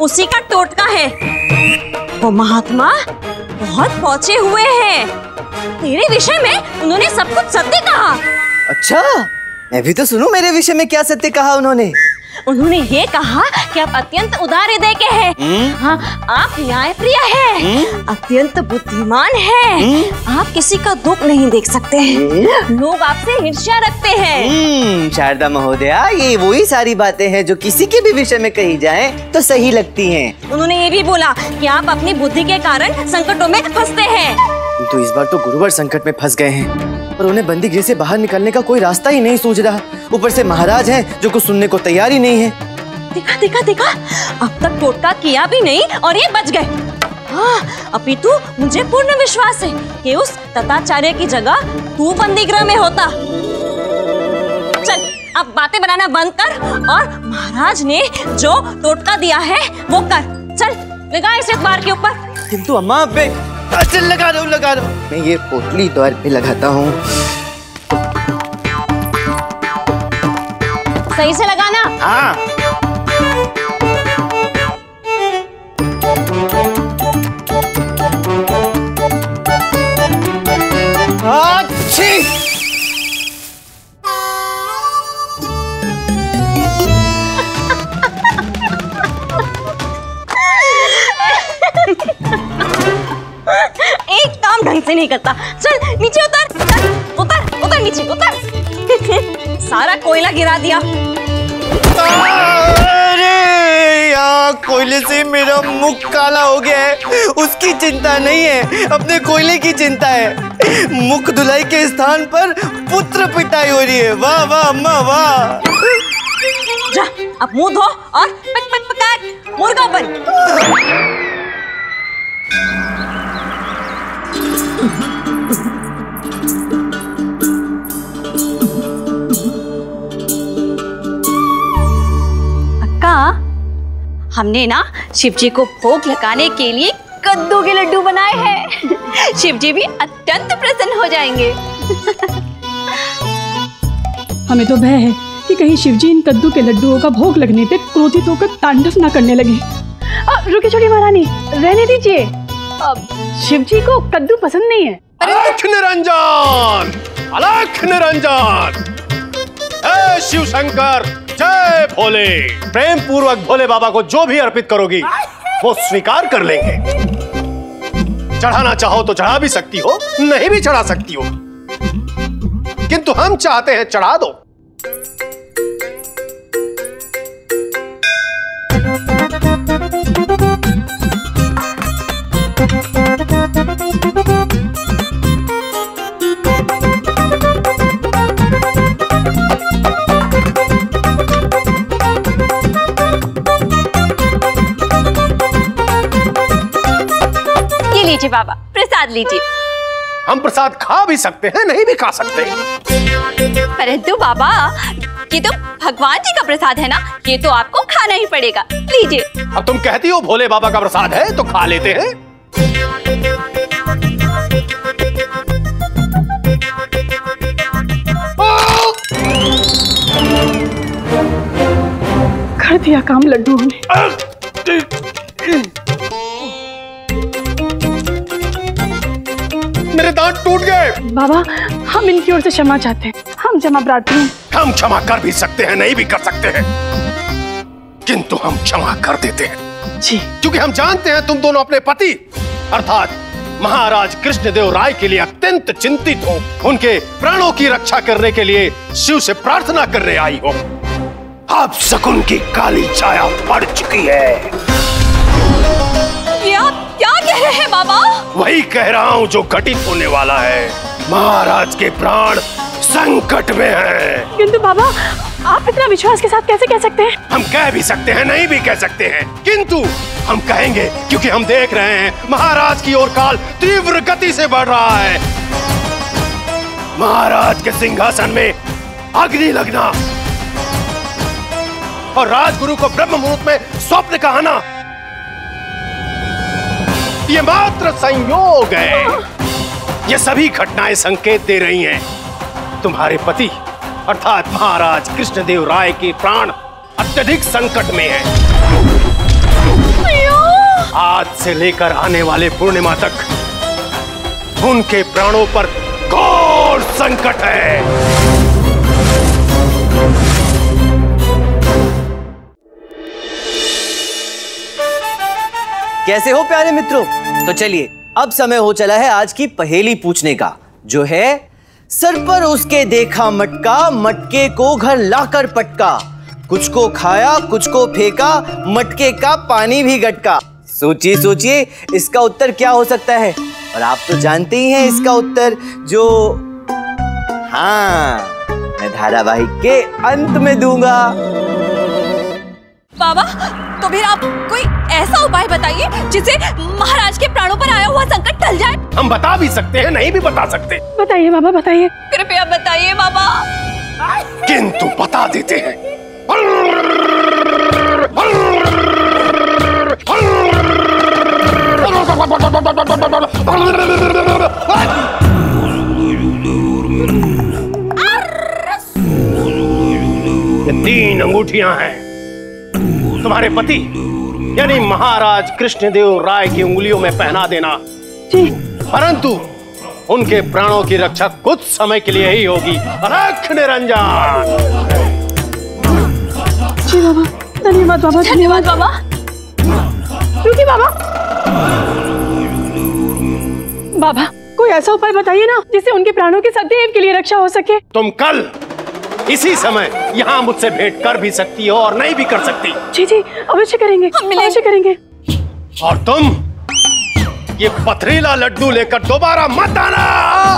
उसी का टोटका है। वो महात्मा बहुत पहुँचे हुए हैं। तेरे विषय में उन्होंने सब कुछ सत्य कहा। अच्छा, मैं भी तो सुनूं मेरे विषय में क्या सत्य कहा उन्होंने। उन्होंने ये कहा कि आप अत्यंत उदार हृदय के हैं। हाँ, आप न्यायप्रिय हैं, अत्यंत बुद्धिमान हैं, आप किसी का दुख नहीं देख सकते हैं, लोग आपसे हिंसा रखते हैं। शारदा महोदया, ये वही सारी बातें हैं जो किसी के भी विषय में कही जाए तो सही लगती हैं। उन्होंने ये भी बोला कि आप अपनी बुद्धि के कारण संकटों में फंसते हैं। तो इस बार तो गुरुवर संकट में फंस गए हैं और उन्हें बंदी गृह से बाहर निकलने का कोई रास्ता ही नहीं सूझ रहा। ऊपर से महाराज हैं जो कुछ सुनने को तैयार ही नहीं है। देखा देखा देखा, अब तक टोटका किया भी नहीं और ये बच गए। हाँ, अपितु मुझे पूर्ण विश्वास है कि उस तताचार्य की जगह तू बंदी गृह में होता। चल, अब बातें बनाना बंद कर और महाराज ने जो टोटका दिया है वो कर। चल लगा इस द्वार के ऊपर। किंतु अम्मा, लगा दो। मैं ये पोटली द्वार पे लगाता हूँ। सही से लगाना। हाँ। से नहीं करता। चल नीचे उतर, उतर, उतर नीचे, उतर। सारा कोयला गिरा दिया। अरे यार, कोयले से मेरा मुख काला हो गया है। उसकी चिंता नहीं है, अपने कोयले की चिंता है। मुख धुलाई के स्थान पर पुत्र पिटाई हो रही है। वाह वाह अम्मा वाह। जा, अब मुंह धो और पक पक पकाए मुर्गा बन। हमने ना शिवजी को भोग लगाने के लिए कद्दू के लड्डू बनाए हैं। शिवजी भी अत्यंत प्रसन्न हो जाएंगे। हमें तो भय है कि कहीं शिवजी इन कद्दू के लड्डुओं का भोग लगने पे क्रोधित होकर तांडव ना करने लगे। रुकिए छोटी महारानी, रहने दीजिए। शिवजी को कद्दू पसंद नहीं है। अलख निरंजन, अलख निरंजन, जय शिव शंकर, जय भोले। प्रेम पूर्वक भोले बाबा को जो भी अर्पित करोगी वो स्वीकार कर लेंगे। चढ़ाना चाहो तो चढ़ा भी सकती हो, नहीं भी चढ़ा सकती हो, किंतु हम चाहते हैं चढ़ा दो। लीजिए बाबा, प्रसाद लीजिए। हम प्रसाद खा भी सकते हैं, नहीं भी खा सकते, परंतु बाबा ये तो भगवान जी का प्रसाद है ना, ये तो आपको खाना ही पड़ेगा। लीजिए। अब तुम कहती हो भोले बाबा का प्रसाद है तो खा लेते हैं। कर दिया काम लड्डू ने। मेरे दांत टूट गए। बाबा, हम इनकी ओर से क्षमा चाहते हैं। हम क्षमा प्रार्थी हैं। हम क्षमा कर भी सकते हैं, नहीं भी कर सकते हैं, किंतु हम क्षमा कर देते हैं जी, क्योंकि हम जानते हैं तुम दोनों अपने पति अर्थात महाराज कृष्णदेव राय के लिए अत्यंत चिंतित हो। उनके प्राणों की रक्षा करने के लिए शिव से प्रार्थना करने आई हो। आप शकुन की काली छाया पड़ चुकी है। क्या कह रहे हैं बाबा? वही कह रहा हूँ जो घटित होने वाला है। महाराज के प्राण संकट में हैं। किंतु बाबा, आप इतना विश्वास के साथ कैसे कह सकते हैं? हम कह भी सकते हैं, नहीं भी कह सकते हैं, किंतु हम कहेंगे, क्योंकि हम देख रहे हैं महाराज की ओर काल तीव्र गति से बढ़ रहा है। महाराज के सिंहासन में अग्नि लगना और राजगुरु को ब्रह्म मुहूर्त में स्वप्न का आना, ये मात्र संयोग है। ये सभी घटनाएं संकेत दे रही हैं तुम्हारे पति अर्थात महाराज कृष्णदेव राय के प्राण अत्यधिक संकट में हैं। से लेकर आने वाले पूर्णिमा तक उनके प्राणों पर घोर संकट है। कैसे हो प्यारे मित्रों? तो चलिए अब समय हो चला है आज की पहेली पूछने का, जो है सर पर उसके देखा मटका, मटके को घर लाकर पटका, कुछ को खाया कुछ को फेंका, मटके का पानी भी गटका। सोचिए सोचिए इसका उत्तर क्या हो सकता है? और आप तो जानते ही हैं इसका उत्तर, जो हाँ मैं धारावाहिक के अंत में दूंगा। बाबा तो फिर आप कोई ऐसा उपाय बताइए जिससे महाराज के प्राणों पर आया हुआ संकट टल जाए। हम बता भी सकते हैं, नहीं भी बता सकते। बताइए बाबा बताइए, कृपया बताइए बाबा। किंतु बता देते हैं, तीन अंगूठियां हैं। तुम्हारे पति यानी महाराज कृष्णदेव राय की उंगलियों में पहना देना, परंतु उनके प्राणों की रक्षा कुछ समय के लिए ही होगी। रख निरंजन। जी बाबा, धन्यवाद बाबा, धन्यवाद बाबा। क्योंकि बाबा बाबा कोई ऐसा उपाय बताइए ना जिससे उनके प्राणों की सदैव के लिए रक्षा हो सके। तुम कल इसी समय यहाँ मुझसे भेंट कर भी सकती हो और नहीं भी कर सकती। जी जी अवश्य करेंगे, हम मिलेंगे करेंगे। और तुम ये पथरीला लड्डू लेकर दोबारा मत आना।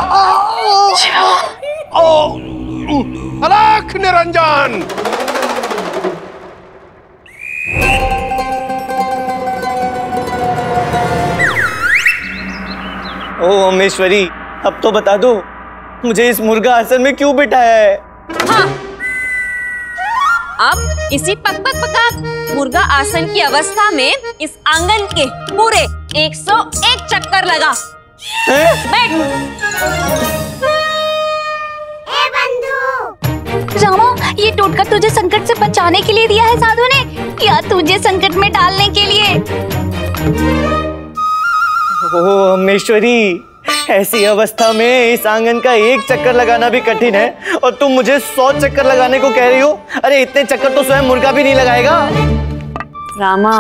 अलख निरंजन। ओ अमेश्वरी, अब तो बता दो मुझे इस मुर्गा आसन में क्यों बिठाया है? हाँ। अब इसी पक पक पका मुर्गा आसन की अवस्था में इस आंगन के पूरे 101 चक्कर लगा। बैठ। ए बंधु। रामो, ये टोटका तुझे संकट से बचाने के लिए दिया है साधु ने या तुझे संकट में डालने के लिए? ओह अमेश्वरी, ऐसी अवस्था में इस आंगन का एक चक्कर लगाना भी कठिन है और तुम मुझे 100 चक्कर लगाने को कह रही हो। अरे इतने चक्कर तो स्वयं मुर्गा भी नहीं लगाएगा। रामा,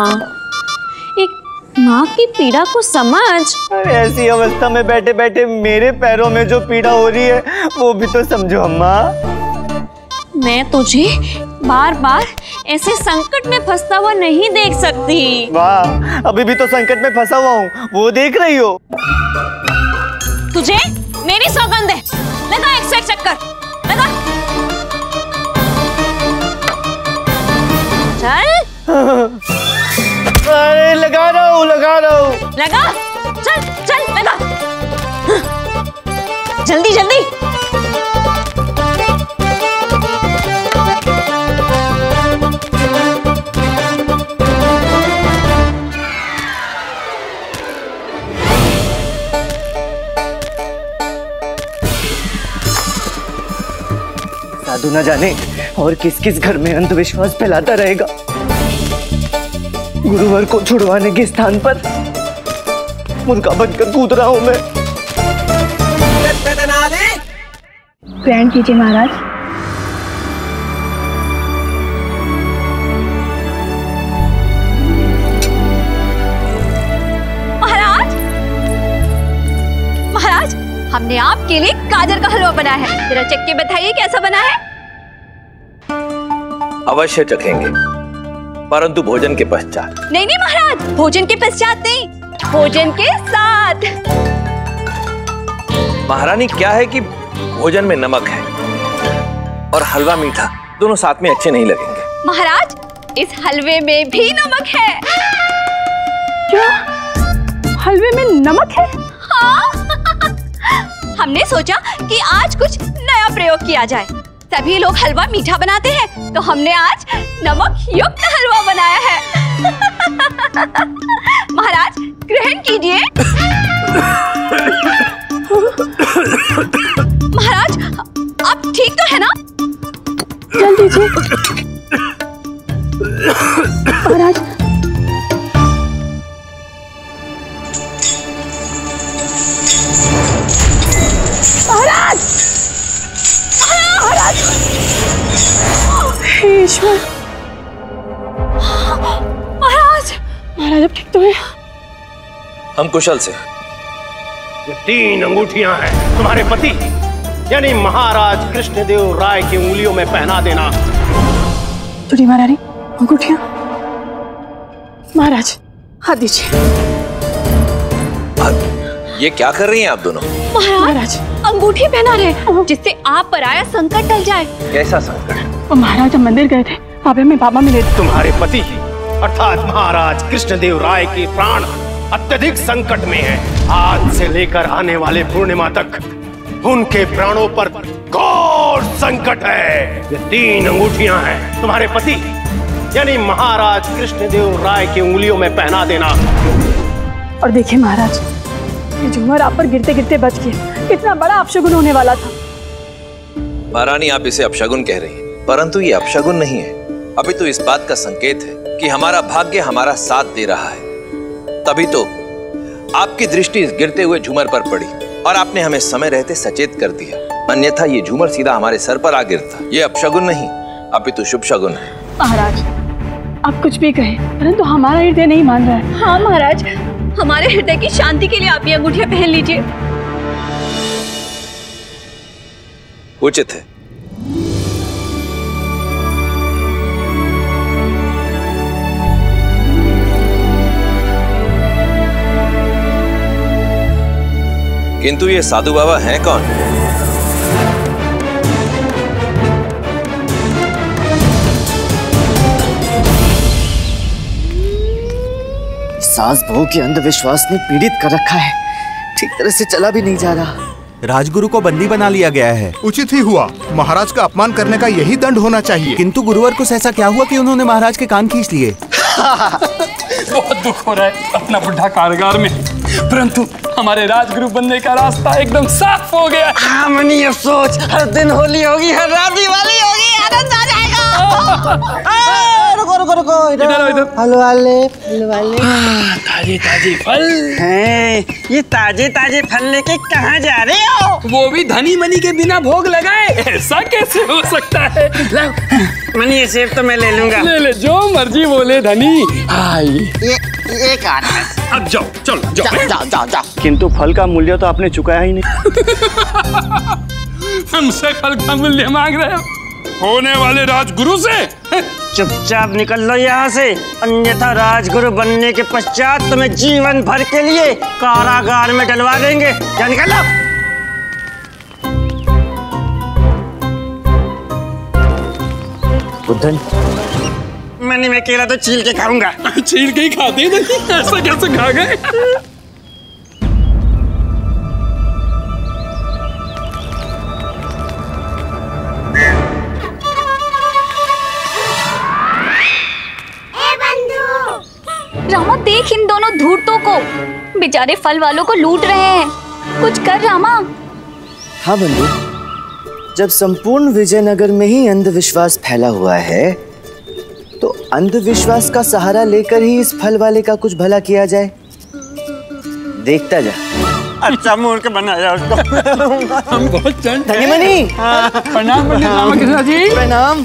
एक माँ की पीड़ा को समझ। अरे ऐसी अवस्था में बैठे बैठे मेरे पैरों में जो पीड़ा हो रही है वो भी तो समझो अम्मा। मैं तुझे बार बार ऐसे संकट में फंसता हुआ नहीं देख सकती। वाह, अभी भी तो संकट में फंसा हुआ हूँ, वो देख रही हो। तुझे मेरी सौगंध है, लगा 101 चक्कर, लगा। चल। अरे लगा रहा हूँ, लगा रहा हूँ। लगा, चल चल लगा। जल्दी जल्दी। साधु न जाने और किस किस घर में अंधविश्वास फैलाता रहेगा। गुरुवर को छुड़वाने के स्थान पर मुर्गा बनकर कूद रहा हूँ मैं। ग्रहण कीजिए महाराज। महाराज महाराज, हमने आपके लिए गाजर का हलवा बना है, जरा चख के बताइए कैसा बना है। अवश्य चखेंगे, परंतु भोजन के पश्चात। नहीं नहीं महाराज, भोजन के पश्चात नहीं, भोजन के साथ। महारानी क्या है कि भोजन में नमक है और हलवा मीठा, दोनों साथ में अच्छे नहीं लगेंगे। महाराज इस हलवे में भी नमक है। क्या? हलवे में नमक है? हाँ। हमने सोचा कि आज कुछ नया प्रयोग किया जाए। सभी लोग हलवा मीठा बनाते हैं तो हमने आज नमक युक्त हलवा बनाया है। महाराज ग्रहण कीजिए। महाराज आप ठीक तो है ना? चल दीजिए। महाराज सब ठीक तो है? हम कुशल से। ये 3 अंगूठियां हैं तुम्हारे पति यानी महाराज कृष्णदेव राय की उंगलियों में पहना देना। तुझे महारानी अंगूठियां महाराज हाथ दीजिए। ये क्या कर रही हैं आप दोनों? महाराज अंगूठी पहना रहे जिससे आप पर आया संकट टल जाए। कैसा संकट? महाराज हम मंदिर गए थे, आप हमें बाबा मिले। तुम्हारे पति अर्थात महाराज कृष्णदेव राय के प्राण अत्यधिक संकट में हैं। आज से लेकर आने वाले पूर्णिमा तक उनके प्राणों पर घोर संकट है। ये 3 अंगूठियाँ हैं तुम्हारे पति यानी महाराज कृष्णदेव राय की उंगलियों में पहना देना। और देखिए महाराज झूमर आप पर गिरते गिरते बच गए, कितना बड़ा अपशगुन होने वाला था। महारानी आप इसे अपशगुन कह रही हैं, परंतु ये अपशगुन नहीं है, अभी तो इस बात का संकेत है कि हमारा भाग्य हमारा साथ दे रहा है। तभी तो आपकी दृष्टि इस गिरते हुए झूमर पर पड़ी और आपने हमें समय रहते सचेत कर दिया, अन्यथा ये झूमर सीधा हमारे सर पर आ गिरता। ये अपशगुन नहीं अभी तो शुभ शगुन है। महाराज आप कुछ भी कहे परंतु हमारा हृदय नहीं मान रहा है। हाँ महाराज हमारे हृदय की शांति के लिए आप ये अंगूठियां पहन लीजिए। उचित है। किंतु ये साधु बाबा हैं कौन? सास बहू के अंधविश्वास ने पीड़ित कर रखा है, ठीक तरह से चला भी नहीं जा रहा। राजगुरु को बंदी बना लिया गया है। उचित ही हुआ, महाराज का अपमान करने का यही दंड होना चाहिए। किंतु गुरुवर को ऐसा क्या हुआ कि उन्होंने महाराज के कान खींच लिए? बहुत दुख हो रहा है अपना बुढ़ा कारगार में, परंतु हमारे राजगुरु बनने का रास्ता एकदम साफ हो गया। हाँ मनी अब सोच, हर दिन होली होगी, हर रात दिवाली होगी, आनंद आ जाएगा। ताजे फल हैं, ये ताजे ताजे फल लेके कहाँ जा रहे हो? वो भी धनी मनी के बिना भोग लगाए, ऐसा कैसे हो सकता है? मनी ये सेब तो मैं ले लूंगा। ले ले जो मर्जी बोले धनी। ये अब जाओ, चलो जाओ जाओ जाओ जाओ। किंतु फल का मूल्य तो आपने चुकाया ही नहीं। हमसे फल का मूल्य मांग रहे हो होने वाले राजगुरु से? चुपचाप निकल लो यहाँ से, अन्यथा राजगुरु बनने के पश्चात तुम्हें जीवन भर के लिए कारागार में डलवा देंगे। क्या निकल लो। बुद्धन मैंने मैं केला तो छील के खाऊंगा। छील के ही खाते नहीं, ऐसा कैसे खा गए? देख इन दोनों धूर्तों को, बेचारे फल वालों को लूट रहे हैं। कुछ कर रामा। हाँ बंधु, जब संपूर्ण विजयनगर में ही अंधविश्वास फैला हुआ है तो अंधविश्वास का सहारा लेकर ही इस फल वाले का कुछ भला किया जाए। देखता जा। अच्छा मूर्ख बनाया उसको। हम बहुत चंद हैं। धनीमनी। प्रणाम रामकृष्ण जी। प्रणाम।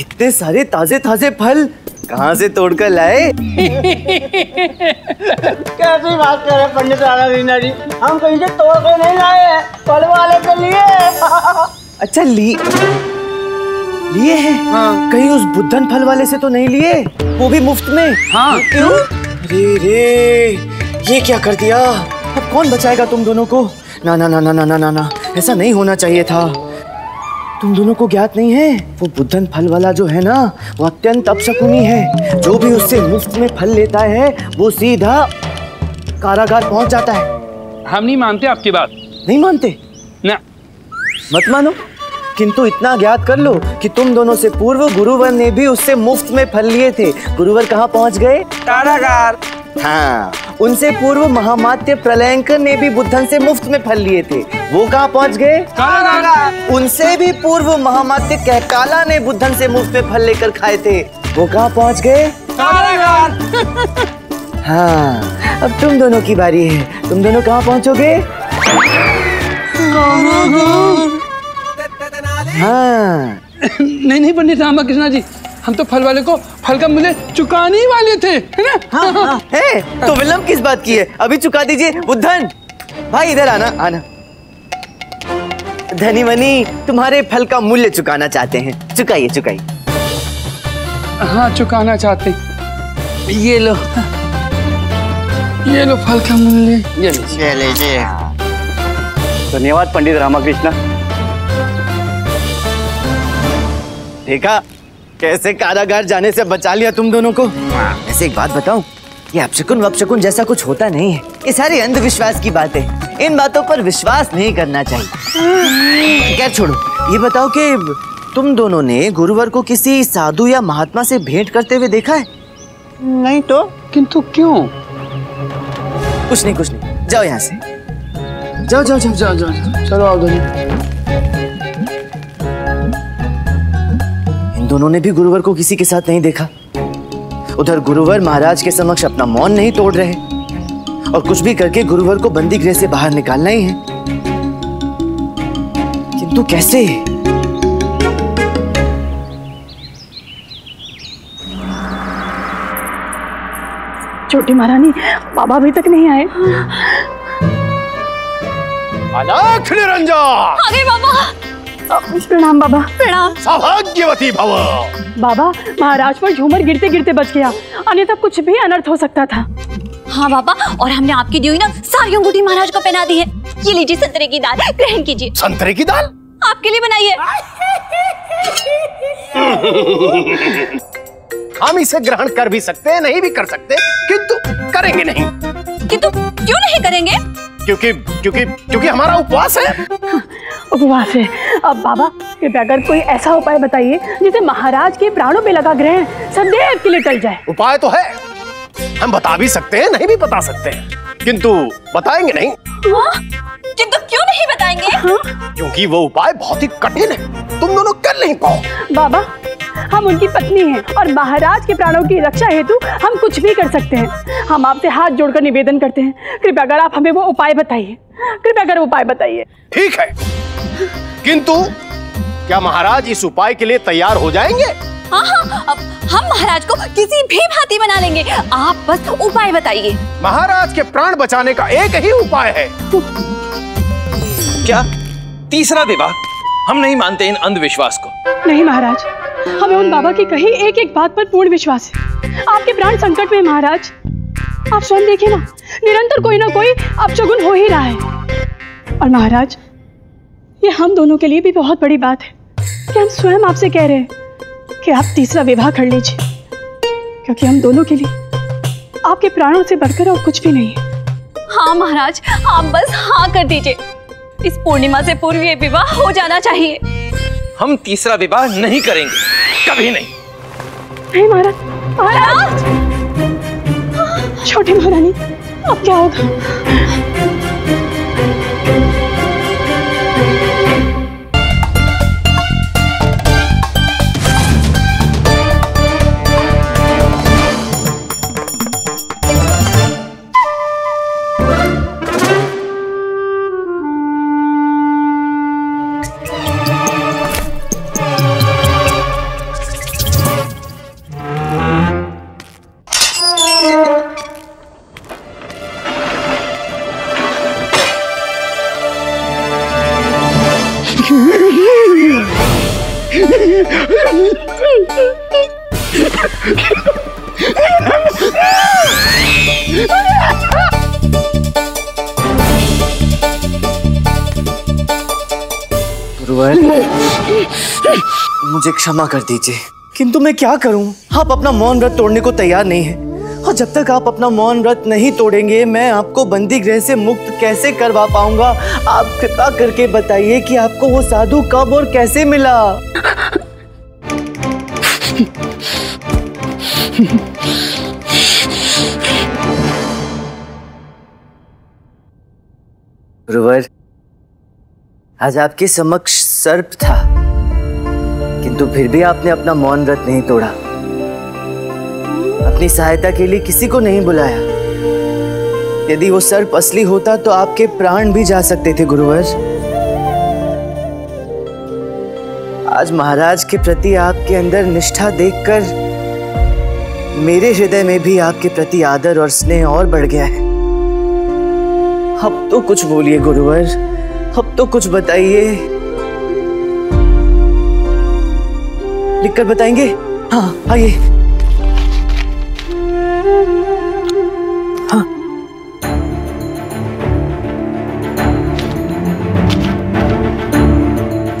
इतने सारे ताजे ताजे फल कहाँ से तोड़कर लाए? कैसी बात कर रहे पंडित रामकृष्ण जी, हम कहीं से तोड़ कर नहीं लाए हैं, फल वाले के लिए। अच्छा लिए हैं? हाँ। कहीं उस बुद्धन फल वाले से तो नहीं लिए, वो भी मुफ्त में? हाँ। क्यों? रे रे ये क्या कर दिया? अब कौन बचाएगा तुम दोनों को? ना ना ना ना ना ना ना, ऐसा नहीं होना चाहिए था। तुम दोनों को ज्ञात नहीं है वो बुद्धन फल वाला जो है ना वो अत्यंत अपशकुनी है। जो भी उससे मुफ्त में फल लेता है वो सीधा कारागार पहुंच जाता है। हम नहीं मानते आपकी बात। नहीं मानते? ना। मत मानो, किंतु इतना ज्ञात कर लो कि तुम दोनों से पूर्व गुरुवर ने भी उससे मुफ्त में फल लिए थे। गुरुवर कहाँ पहुँच गए? कारागार। हाँ, उनसे पूर्व महामात्य प्रलयंकर ने भी बुद्धन से मुफ्त में फल लिए थे, वो कहाँ पहुँच गए? कारागार। उनसे भी पूर्व महामात्य कहकाला ने बुद्धन से मुफ्त में फल लेकर खाए थे, वो कहाँ पहुँच गए? कारागार। हाँ, अब तुम दोनों की बारी है, तुम दोनों कहाँ पहुँचोगे? हाँ। नहीं नहीं पंडित रामकृष्ण जी, हम तो फल वाले को फल का मूल्य चुकाने ही वाले थे, है ना? हाँ, हाँ, हाँ। है, तो विलंब किस बात की है, अभी चुका दीजिए। बुद्धन भाई इधर आना, आना। धनी मनी तुम्हारे फल का मूल्य चुकाना चाहते हैं, चुकाइए चुकाइए। हाँ चुकाना चाहते, ये लो, ये लो फल का मूल्य, ये लीजिए। धन्यवाद पंडित रामकृष्ण। देखा कैसे कारागार जाने से बचा लिया तुम दोनों को। वैसे एक बात बताऊं, ये अपशकुन वपशकुन जैसा कुछ होता नहीं है, ये सारी अंधविश्वास की बातें, इन बातों पर विश्वास नहीं करना चाहिए। खैर छोड़ो, ये बताओ कि तुम दोनों ने गुरुवार को किसी साधु या महात्मा से भेंट करते हुए देखा है? नहीं तो। किंतु क्यों? कुछ नहीं कुछ नहीं, जाओ यहाँ से, जाओ जाओ जाओ जाओ जाओ, चलो आओ दोनों। दोनों ने भी गुरुवर को किसी के साथ नहीं देखा। उधर गुरुवर महाराज के समक्ष अपना मौन नहीं तोड़ रहे और कुछ भी करके गुरुवर को बंदी गृह से बाहर निकालना ही है, किंतु कैसे? छोटी महारानी बाबा अभी तक नहीं आए। अनाथ निरंजन आ गए बाबा। प्रणाम बाबा, प्रणाम। सौभाग्यवती भव। बाबा महाराज पर झूमर गिरते गिरते बच गया, अन्यथा कुछ भी अनर्थ हो सकता था। हाँ बाबा, और हमने आपकी दी हुई ना सारी अंगूठी महाराज को पहना दी है। ये लीजिए संतरे की दाल, ग्रहण कीजिए। संतरे की दाल आपके लिए बनाई है। हम इसे ग्रहण कर भी सकते हैं, नहीं भी कर सकते, किंतु करेंगे नहीं। किंतु क्यों नहीं करेंगे? क्योंकि क्योंकि क्योंकि हमारा उपवास है। उपवास है। अब बाबा कृपया अगर कोई ऐसा उपाय बताइए जिसे महाराज के प्राणों पे लगा ग्रहण संदेह के लिए टल जाए। उपाय तो है, हम बता भी सकते हैं, नहीं भी बता सकते हैं, किंतु बताएंगे नहीं। किंतु क्यों नहीं बताएंगे? क्योंकि वो उपाय बहुत ही कठिन है, तुम दोनों कर नहीं पाओ। बाबा हम उनकी पत्नी हैं और महाराज के प्राणों की रक्षा हेतु हम कुछ भी कर सकते हैं। हम आपसे हाथ जोड़कर निवेदन करते हैं, कृपया अगर आप हमें वो उपाय बताइए, कृपया अगर उपाय बताइए। ठीक है, किंतु क्या महाराज इस उपाय के लिए तैयार हो जाएंगे? हाँ हाँ, अब हम महाराज को किसी भी भांति बना लेंगे, आप बस उपाय बताइए। महाराज के प्राण बचाने का एक ही उपाय है। क्या तीसरा विवाह? हम नहीं मानते इन अंधविश्वास को। नहीं महाराज, हमें उन बाबा की कही एक एक बात पर पूर्ण विश्वास है। आपके प्राण संकट में महाराज, आप स्वयं देखिए ना, निरंतर कोई ना कोई अपशगुन हो ही रहा है। और महाराज ये हम दोनों के लिए भी बहुत बड़ी बात है कि हम स्वयं आपसे कह रहे हैं कि आप तीसरा विवाह कर लीजिए, क्योंकि हम दोनों के लिए आपके प्राणों से बढ़कर और कुछ भी नहीं है। हाँ महाराज, आप बस हाँ कर दीजिए, इस पूर्णिमा से पूर्व ये विवाह हो जाना चाहिए। हम तीसरा विवाह नहीं करेंगे, कभी नहीं। नहीं महाराज, महाराज। छोटी महारानी अब क्या होगा? मुझे क्षमा कर दीजिए, किंतु मैं क्या करूं? आप अपना मौन व्रत तोड़ने को तैयार नहीं है, और जब तक आप अपना मौन व्रत नहीं तोड़ेंगे मैं आपको बंदी गृह से मुक्त कैसे करवा पाऊंगा? आप कृपा करके बताइए कि आपको वो साधु कब और कैसे मिला? गुरुवर, आज आपके समक्ष सर्प था, किंतु फिर भी आपने अपना मौन व्रत नहीं तोड़ा, अपनी सहायता के लिए किसी को नहीं बुलाया। यदि वो सर्प असली होता तो आपके प्राण भी जा सकते थे गुरुवर। आज महाराज के प्रति आपके अंदर निष्ठा देखकर मेरे हृदय में भी आपके प्रति आदर और स्नेह और बढ़ गया है। अब तो कुछ बोलिए गुरुवर, अब तो कुछ बताइए। लिखकर बताएंगे? हाँ आइए। हाँ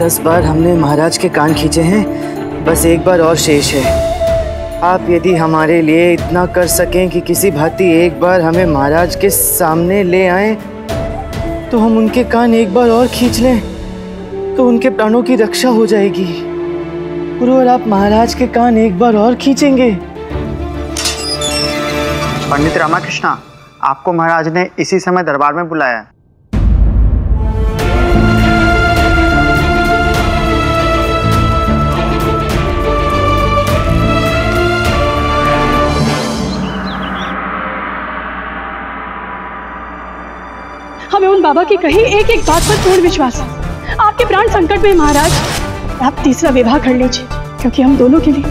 दस बार हमने महाराज के कान खींचे हैं, बस एक बार और शेष है। आप यदि हमारे लिए इतना कर सकें कि किसी भांति एक बार हमें महाराज के सामने ले आएं, तो हम उनके कान एक बार और खींच लें तो उनके प्राणों की रक्षा हो जाएगी। गुरु और आप महाराज के कान एक बार और खींचेंगे? पंडित रामकृष्ण, आपको महाराज ने इसी समय दरबार में बुलाया है। हमें उन बाबा की कही एक एक बात पर पूर्ण विश्वास है। आपके प्राण संकट में महाराज, आप तीसरा विवाह कर लीजिए, क्योंकि हम दोनों के लिए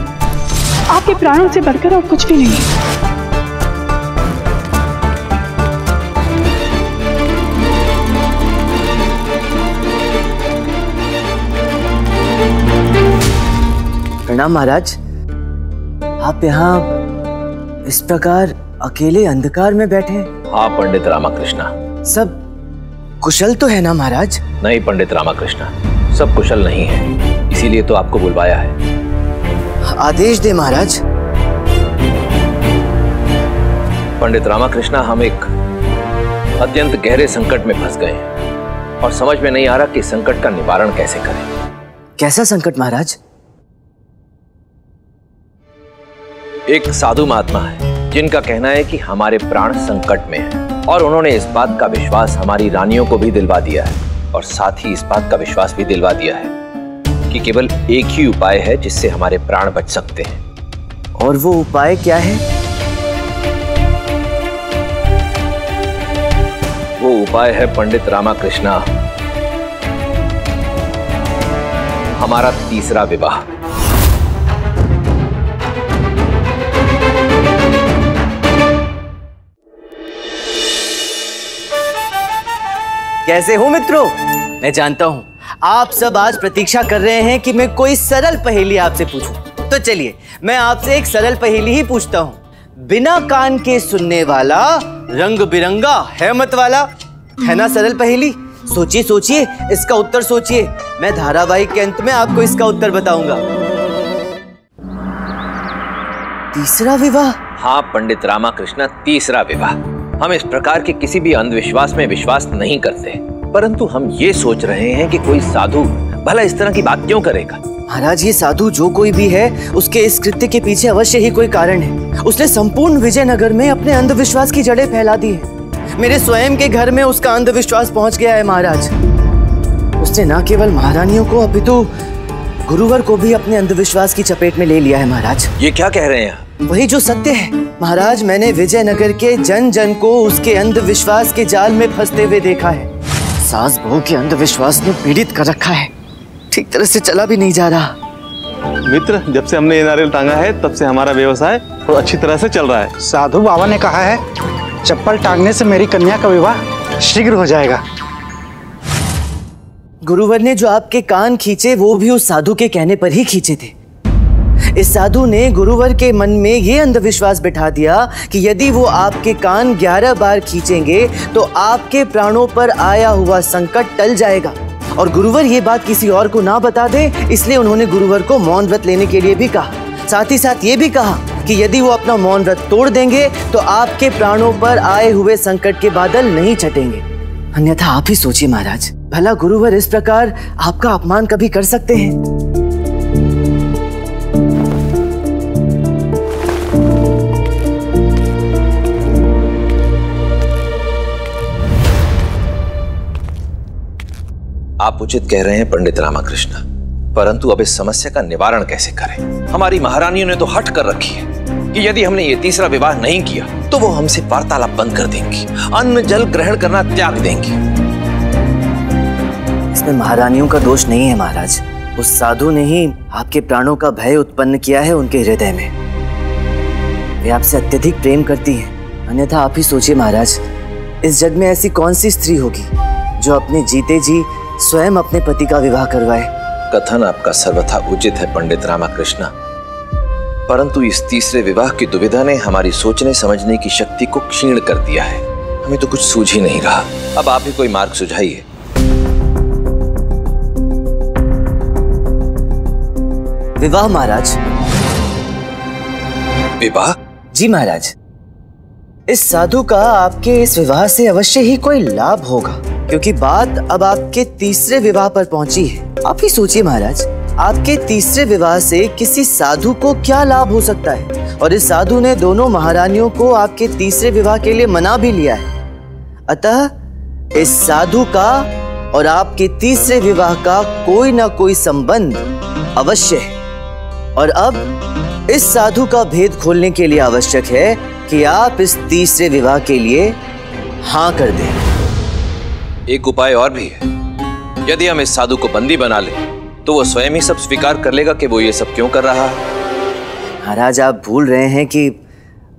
आपके प्राणों से बढ़कर और कुछ भी नहीं है। प्रणाम महाराज। आप यहाँ इस प्रकार अकेले अंधकार में बैठे? हाँ पंडित रामकृष्ण। सब कुशल तो है ना महाराज? नहीं पंडित रामकृष्ण, सब कुशल नहीं है, इसीलिए तो आपको बुलवाया है। आदेश दे महाराज। पंडित रामकृष्ण, हम एक अत्यंत गहरे संकट में फंस गए हैं और समझ में नहीं आ रहा कि संकट का निवारण कैसे करें। कैसा संकट महाराज? एक साधु महात्मा है जिनका कहना है कि हमारे प्राण संकट में है, और उन्होंने इस बात का विश्वास हमारी रानियों को भी दिलवा दिया है, और साथ ही इस बात का विश्वास भी दिलवा दिया है कि केवल एक ही उपाय है जिससे हमारे प्राण बच सकते हैं। और वो उपाय क्या है? वो उपाय है पंडित रामकृष्णा, हमारा तीसरा विवाह। कैसे हो मित्रों? मैं जानता हूं आप सब आज प्रतीक्षा कर रहे हैं कि मैं कोई सरल पहेली आपसे पूछूं, तो चलिए मैं आपसे एक सरल पहेली ही पूछता हूं। बिना कान के सुनने वाला, रंग बिरंगा है मत वाला, है ना सरल पहेली? सोचिए सोचिए, इसका उत्तर सोचिए। मैं धारावाहिक के अंत में आपको इसका उत्तर बताऊंगा। तीसरा विवाह? हाँ पंडित रामकृष्ण, तीसरा विवाह। हम इस प्रकार के किसी भी अंधविश्वास में विश्वास नहीं करते, परंतु हम ये सोच रहे हैं कि कोई साधु भला इस तरह की बात क्यों करेगा। महाराज, ये साधु जो कोई भी है, उसके इस कृत्य के पीछे अवश्य ही कोई कारण है। उसने संपूर्ण विजयनगर में अपने अंधविश्वास की जड़ें फैला दी है। मेरे स्वयं के घर में उसका अंधविश्वास पहुंच गया है महाराज। उसने न केवल महारानियों को अपितु गुरुवर को भी अपने अंधविश्वास की चपेट में ले लिया है महाराज। ये क्या कह रहे हैं आप? वही जो सत्य है महाराज, मैंने विजयनगर के जन जन को उसके अंधविश्वास के जाल में फंसते हुए देखा है। सास बहू के अंधविश्वास ने पीड़ित कर रखा है, ठीक तरह से चला भी नहीं जा रहा। मित्र, जब से हमने ये नारियल टांगा है तब से हमारा व्यवसाय तो अच्छी तरह से चल रहा है। साधु बाबा ने कहा है चप्पल टांगने से मेरी कन्या का विवाह शीघ्र हो जाएगा। गुरुवर ने जो आपके कान खींचे वो भी उस साधु के कहने पर ही खींचे थे। इस साधु ने गुरुवर के मन में ये अंधविश्वास बिठा दिया कि यदि वो आपके कान 11 बार खींचेंगे तो आपके प्राणों पर आया हुआ संकट टल जाएगा, और गुरुवर ये बात किसी और को ना बता दे, इसलिए उन्होंने गुरुवर को मौन व्रत लेने के लिए भी कहा। साथ ही साथ ये भी कहा कि यदि वो अपना मौन व्रत तोड़ देंगे तो आपके प्राणों पर आए हुए संकट के बादल नहीं छटेंगे। अन्यथा आप ही सोचिए महाराज, भला गुरुवर इस प्रकार आपका अपमान कभी कर सकते हैं? आप उचित कह रहे हैं पंडित रामकृष्ण, परंतु अब इस समस्या का निवारण कैसे करें? हमारी महारानियों ने तो हट कर रखी है कि यदि हमने ये तीसरा विवाह नहीं किया तो वो हमसे वार्तालाप बंद कर देंगी, अन्न जल ग्रहण करना त्याग देंगी। इसमें महारानियों का दोष नहीं है महाराज, उस साधु ने ही आपके प्राणों का भय उत्पन्न किया है उनके हृदय में। वे आपसे अत्यधिक प्रेम करती हैं, अन्यथा आप ही सोचिए महाराज, इस जग में ऐसी कौन सी स्त्री होगी जो अपने जीते जी स्वयं अपने पति का विवाह करवाए। कथन आपका सर्वथा उचित है पंडित रामकृष्ण, परंतु इस तीसरे विवाह की दुविधा ने हमारी सोचने समझने की शक्ति को क्षीण कर दिया है। हमें तो कुछ सूझ ही नहीं रहा। अब आप ही कोई मार्ग सुझाइए। विवाह महाराज। विवाह? जी महाराज, इस साधु का आपके इस विवाह से अवश्य ही कोई लाभ होगा, क्योंकि बात अब आपके तीसरे विवाह पर पहुंची है। आप ही सोचिए महाराज, आपके तीसरे विवाह से किसी साधु को क्या लाभ हो सकता है। और इस साधु ने दोनों महारानियों को आपके तीसरे विवाह के लिए मना भी लिया है, अतः इस साधु का और आपके तीसरे विवाह का कोई ना कोई संबंध अवश्य है। और अब इस साधु का भेद खोलने के लिए आवश्यक है कि आप इस तीसरे विवाह के लिए हाँ कर दें। एक उपाय और भी है, यदि हम इस साधु को बंदी बना लें, तो वो स्वयं ही सब स्वीकार कर लेगा कि वो ये सब क्यों कर रहा है। महाराज आप भूल रहे हैं कि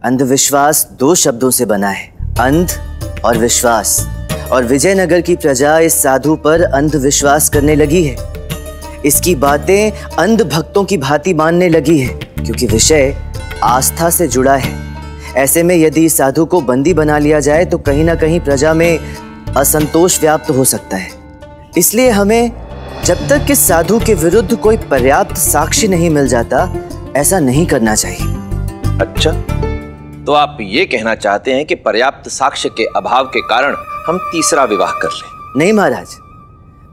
अंधविश्वास दो शब्दों से बना है, अंध और विश्वास। और विजयनगर की प्रजा इस साधु पर अंधविश्वास करने लगी है, इसकी बातें अंध भक्तों की भांति मानने लगी है, क्योंकि विषय आस्था से जुड़ा है। ऐसे में यदि साधु को बंदी बना लिया जाए तो कहीं ना कहीं प्रजा में असंतोष व्याप्त हो सकता है। इसलिए हमें जब तक इस साधु के विरुद्ध कोई पर्याप्त साक्षी नहीं मिल जाता, ऐसा नहीं करना चाहिए। अच्छा, तो आप ये कहना चाहते हैं कि पर्याप्त साक्ष्य के अभाव के कारण हम तीसरा विवाह कर लें? नहीं महाराज,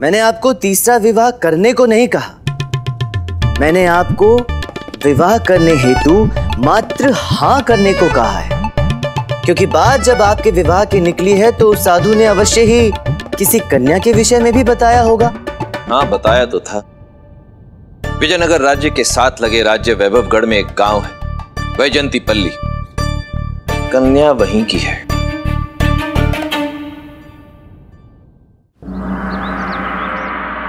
मैंने आपको तीसरा विवाह करने को नहीं कहा, मैंने आपको विवाह करने हेतु मात्र हाँ करने को कहा है, क्योंकि बात जब आपके विवाह की निकली है तो साधु ने अवश्य ही किसी कन्या के विषय में भी बताया होगा। हाँ, बताया तो था। विजयनगर राज्य के साथ लगे राज्य वैभवगढ़ में एक गांव है वैजयंती पल्ली, कन्या वहीं की है।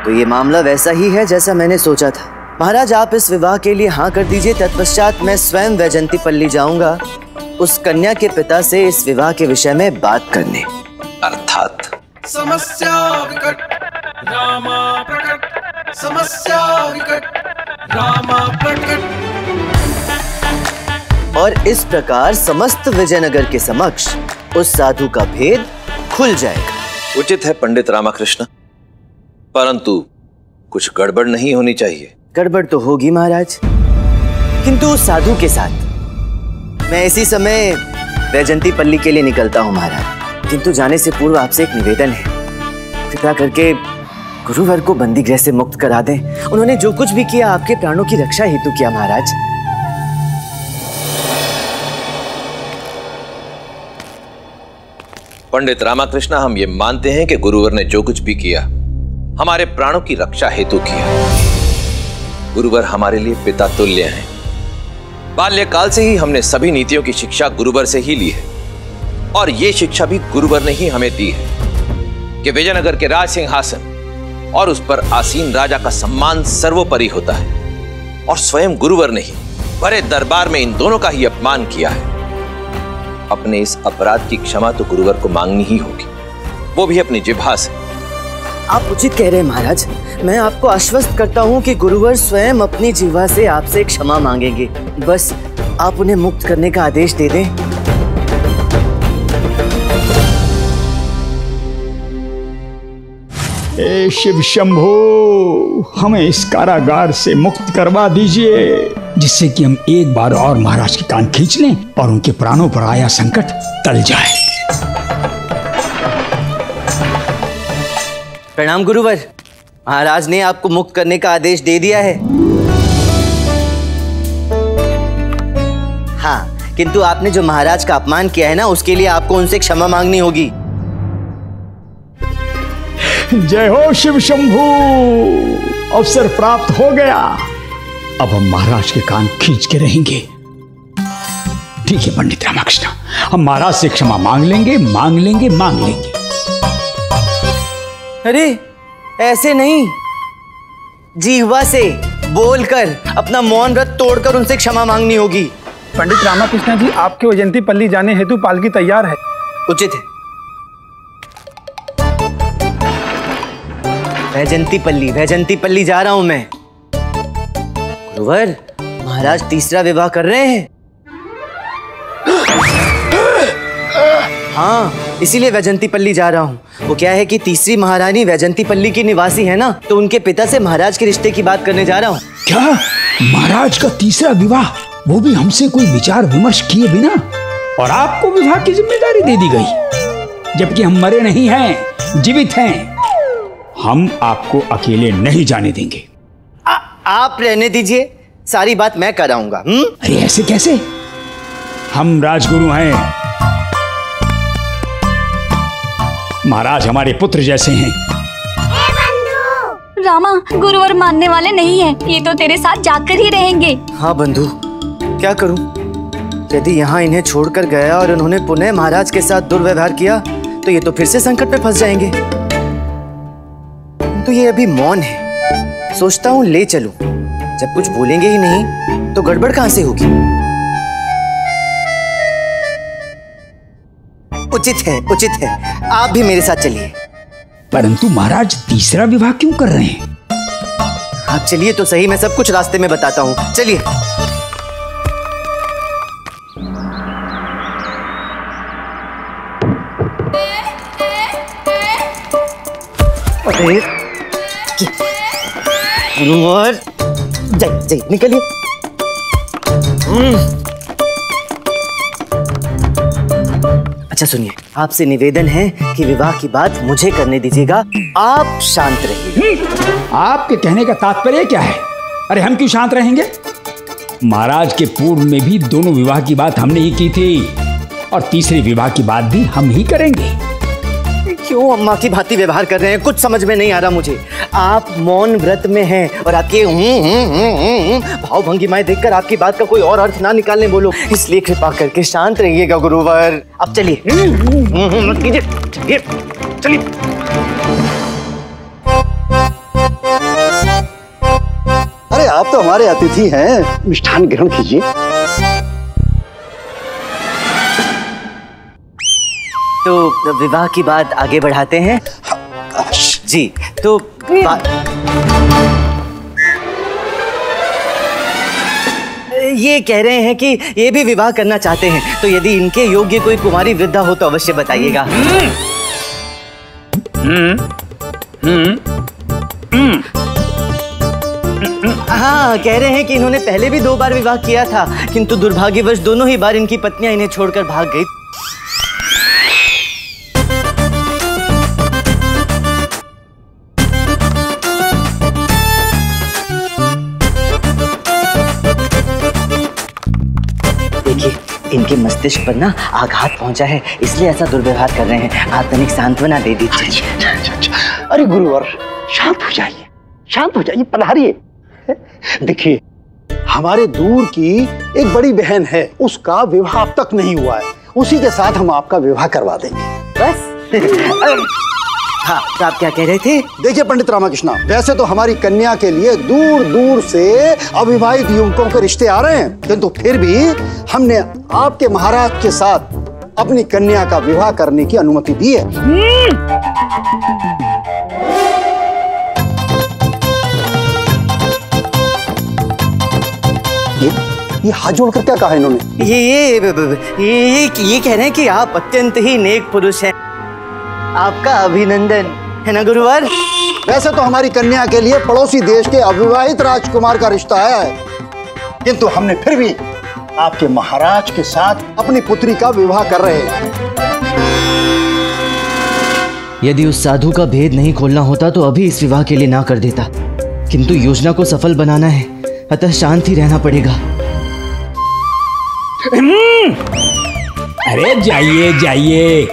तो ये मामला वैसा ही है जैसा मैंने सोचा था। महाराज आप इस विवाह के लिए हाँ कर दीजिए, तत्पश्चात मैं स्वयं वैजयंती पल्ली जाऊंगा उस कन्या के पिता से इस विवाह के विषय में बात करने। अर्थात समस्या विकट रामा प्रकट। और इस प्रकार समस्त विजयनगर के समक्ष उस साधु का भेद खुल जाएगा। उचित है पंडित रामकृष्ण, परंतु कुछ गड़बड़ नहीं होनी चाहिए। गड़बड़ तो होगी महाराज, किंतु उस साधु के साथ। मैं इसी समय वैजयंती पल्ली के लिए निकलता हूँ महाराज, किंतु जाने से पूर्व आपसे एक निवेदन है, कृपया करके गुरुवर को बंदी गृह से मुक्त करा दें। उन्होंने जो कुछ भी किया आपके प्राणों की रक्षा हेतु किया महाराज। पंडित रामकृष्ण, हम ये मानते हैं कि गुरुवर ने जो कुछ भी किया हमारे प्राणों की रक्षा हेतु किया। गुरुवर हमारे लिए पिता तुल्य हैं। बाल्यकाल से ही हमने सभी नीतियों की शिक्षा गुरुवर से ही ली है, और ये शिक्षा भी गुरुवर ने ही हमें दी है कि विजयनगर के राज सिंहासन और उस पर आसीन राजा का सम्मान सर्वोपरि होता है। और स्वयं गुरुवर ने ही बड़े दरबार में इन दोनों का ही अपमान किया है। अपने इस अपराध की क्षमा तो गुरुवर को मांगनी ही होगी, वो भी अपनी जिह्वा से। आप उचित कह रहे हैं महाराज, मैं आपको आश्वस्त करता हूँ कि गुरुवर स्वयं अपनी जिह्वा से आपसे क्षमा मांगेंगे, बस आप उन्हें मुक्त करने का आदेश दे दें। हे शिव शंभो, हमें इस कारागार से मुक्त करवा दीजिए, जिससे कि हम एक बार और महाराज के कान खींच लें और उनके प्राणों पर आया संकट टल जाए। प्रणाम गुरुवर, महाराज ने आपको मुक्त करने का आदेश दे दिया है। हाँ, किंतु आपने जो महाराज का अपमान किया है ना, उसके लिए आपको उनसे क्षमा मांगनी होगी। जय हो शिव शंभू, अवसर प्राप्त हो गया। अब हम महाराज के कान खींच के रहेंगे। ठीक है पंडित रामकृष्ण, हम महाराज से क्षमा मांग लेंगे। अरे ऐसे नहीं, जीवा से बोलकर अपना मौन व्रत तोड़कर उनसे क्षमा मांगनी होगी। पंडित रामकृष्ण जी आपके वैजयंती पल्ली जाने हेतु पालकी तैयार है। उचित है। वैजयंती पल्ली जा रहा हूं मैं। गुरुवर, महाराज तीसरा विवाह कर रहे हैं। हाँ, इसीलिए वैजयंती पल्ली जा रहा हूँ। वो क्या है कि तीसरी महारानी वैजयंती पल्ली की निवासी है ना, तो उनके पिता से महाराज के रिश्ते की बात करने जा रहा हूँ। क्या महाराज का तीसरा विवाह, वो भी हमसे कोई विचार विमर्श किए बिना? और आपको विवाह की जिम्मेदारी दे दी गई, जबकि हम मरे नहीं हैं, जीवित हैं। हम आपको अकेले नहीं जाने देंगे। आप रहने दीजिए, सारी बात मैं कराऊंगा। अरे ऐसे कैसे, हम राजगुरु हैं, महाराज हमारे पुत्र जैसे हैं। रामा, गुरुवर मानने वाले नहीं हैं, ये तो तेरे साथ जाकर ही रहेंगे। हाँ बंधु, क्या करूं? यदि यहाँ इन्हें छोड़कर गया और उन्होंने पुनः महाराज के साथ दुर्व्यवहार किया तो ये तो फिर से संकट में फंस जाएंगे। तो ये अभी मौन है, सोचता हूँ ले चलूं। जब कुछ बोलेंगे ही नहीं तो गड़बड़ कहाँ से होगी। उचित है, आप भी मेरे साथ चलिए। परंतु महाराज तीसरा विवाह क्यों कर रहे हैं? आप चलिए तो सही, मैं सब कुछ रास्ते में बताता हूँ। चलिए। जाइए, निकलिए। अच्छा सुनिए, आपसे निवेदन है कि विवाह की बात मुझे करने दीजिएगा, आप शांत रहिए। आपके कहने का तात्पर्य क्या है? अरे हम क्यों शांत रहेंगे? महाराज के पूर्व में भी दोनों विवाह की बात हमने ही की थी, और तीसरे विवाह की बात भी हम ही करेंगे। क्यों अम्मा की भांति व्यवहार कर रहे हैं? कुछ समझ में नहीं आ रहा मुझे। आप मौन व्रत में हैं और आपके भाव भंगिमाएं देखकर आपकी बात का कोई और अर्थ ना निकालने बोलो, इसलिए कृपा करके शांत रहिएगा गुरुवर। आप चलिए। मत कीजिए, चलिए। अरे आप तो हमारे अतिथि हैं, मिष्ठान ग्रहण कीजिए। तो विवाह की बात आगे बढ़ाते हैं जी। तो ये कह रहे हैं कि ये भी विवाह करना चाहते हैं, तो यदि इनके योग्य कोई कुमारी वृद्धा हो तो अवश्य बताइएगा। हाँ, कह रहे हैं कि इन्होंने पहले भी 2 बार विवाह किया था, किंतु दुर्भाग्यवश दोनों ही बार इनकी पत्नियां इन्हें छोड़कर भाग गई। इनके मस्तिष्क पर ना आघात पहुंचा है, इसलिए ऐसा दुर्व्यवहार कर रहे हैं। आप तनिक सांत्वना दे दीजिए। अच्छा। अरे गुरुवर शांत हो जाइए, पधारिए। देखिए, हमारे दूर की एक बड़ी बहन है, उसका विवाह अब तक नहीं हुआ है, उसी के साथ हम आपका विवाह करवा देंगे बस। हाँ, तो आप क्या कह रहे थे? देखिए पंडित रामकृष्ण, वैसे तो हमारी कन्या के लिए दूर दूर से अविवाहित युवकों के रिश्ते आ रहे हैं, किंतु फिर भी हमने आपके महाराज के साथ अपनी कन्या का विवाह करने की अनुमति दी है। ये हाथ जोड़कर क्या कहा इन्होंने? ये कह रहे हैं कि आप अत्यंत ही नेक पुरुष हैं, आपका अभिनंदन है ना गुरुवर। वैसे तो हमारी कन्या के लिए पड़ोसी देश के अविवाहित राजकुमार का रिश्ता आया है, किंतु हमने फिर भी आपके महाराज के साथ अपनी पुत्री का विवाह कर रहे हैं। यदि उस साधु का भेद नहीं खोलना होता तो अभी इस विवाह के लिए ना कर देता, किंतु योजना को सफल बनाना है, अतः शांत ही रहना पड़ेगा। अरे जाइए,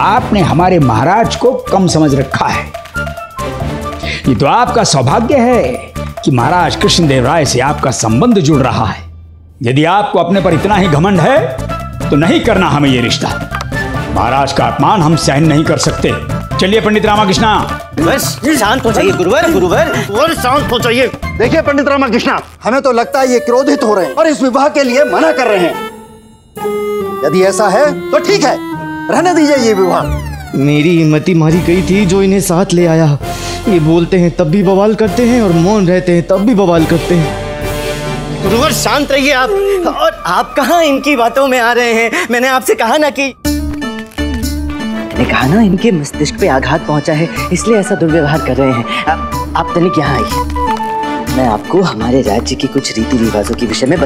आपने हमारे महाराज को कम समझ रखा है। ये तो आपका सौभाग्य है कि महाराज कृष्णदेव राय से आपका संबंध जुड़ रहा है। यदि आपको अपने पर इतना ही घमंड है तो नहीं करना हमें ये रिश्ता। महाराज का अपमान हम सहन नहीं कर सकते। चलिए पंडित रामकृष्ण, बस शांत हो जाइए गुरुवर, और शांत हो जाइए। देखिए पंडित रामकृष्ण, हमें तो लगता है ये क्रोधित हो रहे हैं और इस विवाह के लिए मना कर रहे हैं। यदि ऐसा है तो ठीक है, रहने दीजिए ये विवाह। मेरी हिम्मती मारी गई थी जो इन्हें साथ ले आया। ये बोलते हैं तब भी बवाल करते हैं और मौन रहते हैं तब भी बवाल करते हैं। गुरुवर शांत रहिए आप। और आप कहाँ इनकी बातों में आ रहे हैं? मैंने आपसे कहा ना कि इनके मस्तिष्क पे आघात पहुंचा है, इसलिए ऐसा दुर्व्यवहार कर रहे हैं। आप तनिक यहाँ आइए, मैं आपको हमारे राज्य की कुछ रीति रिवाजों के विषय में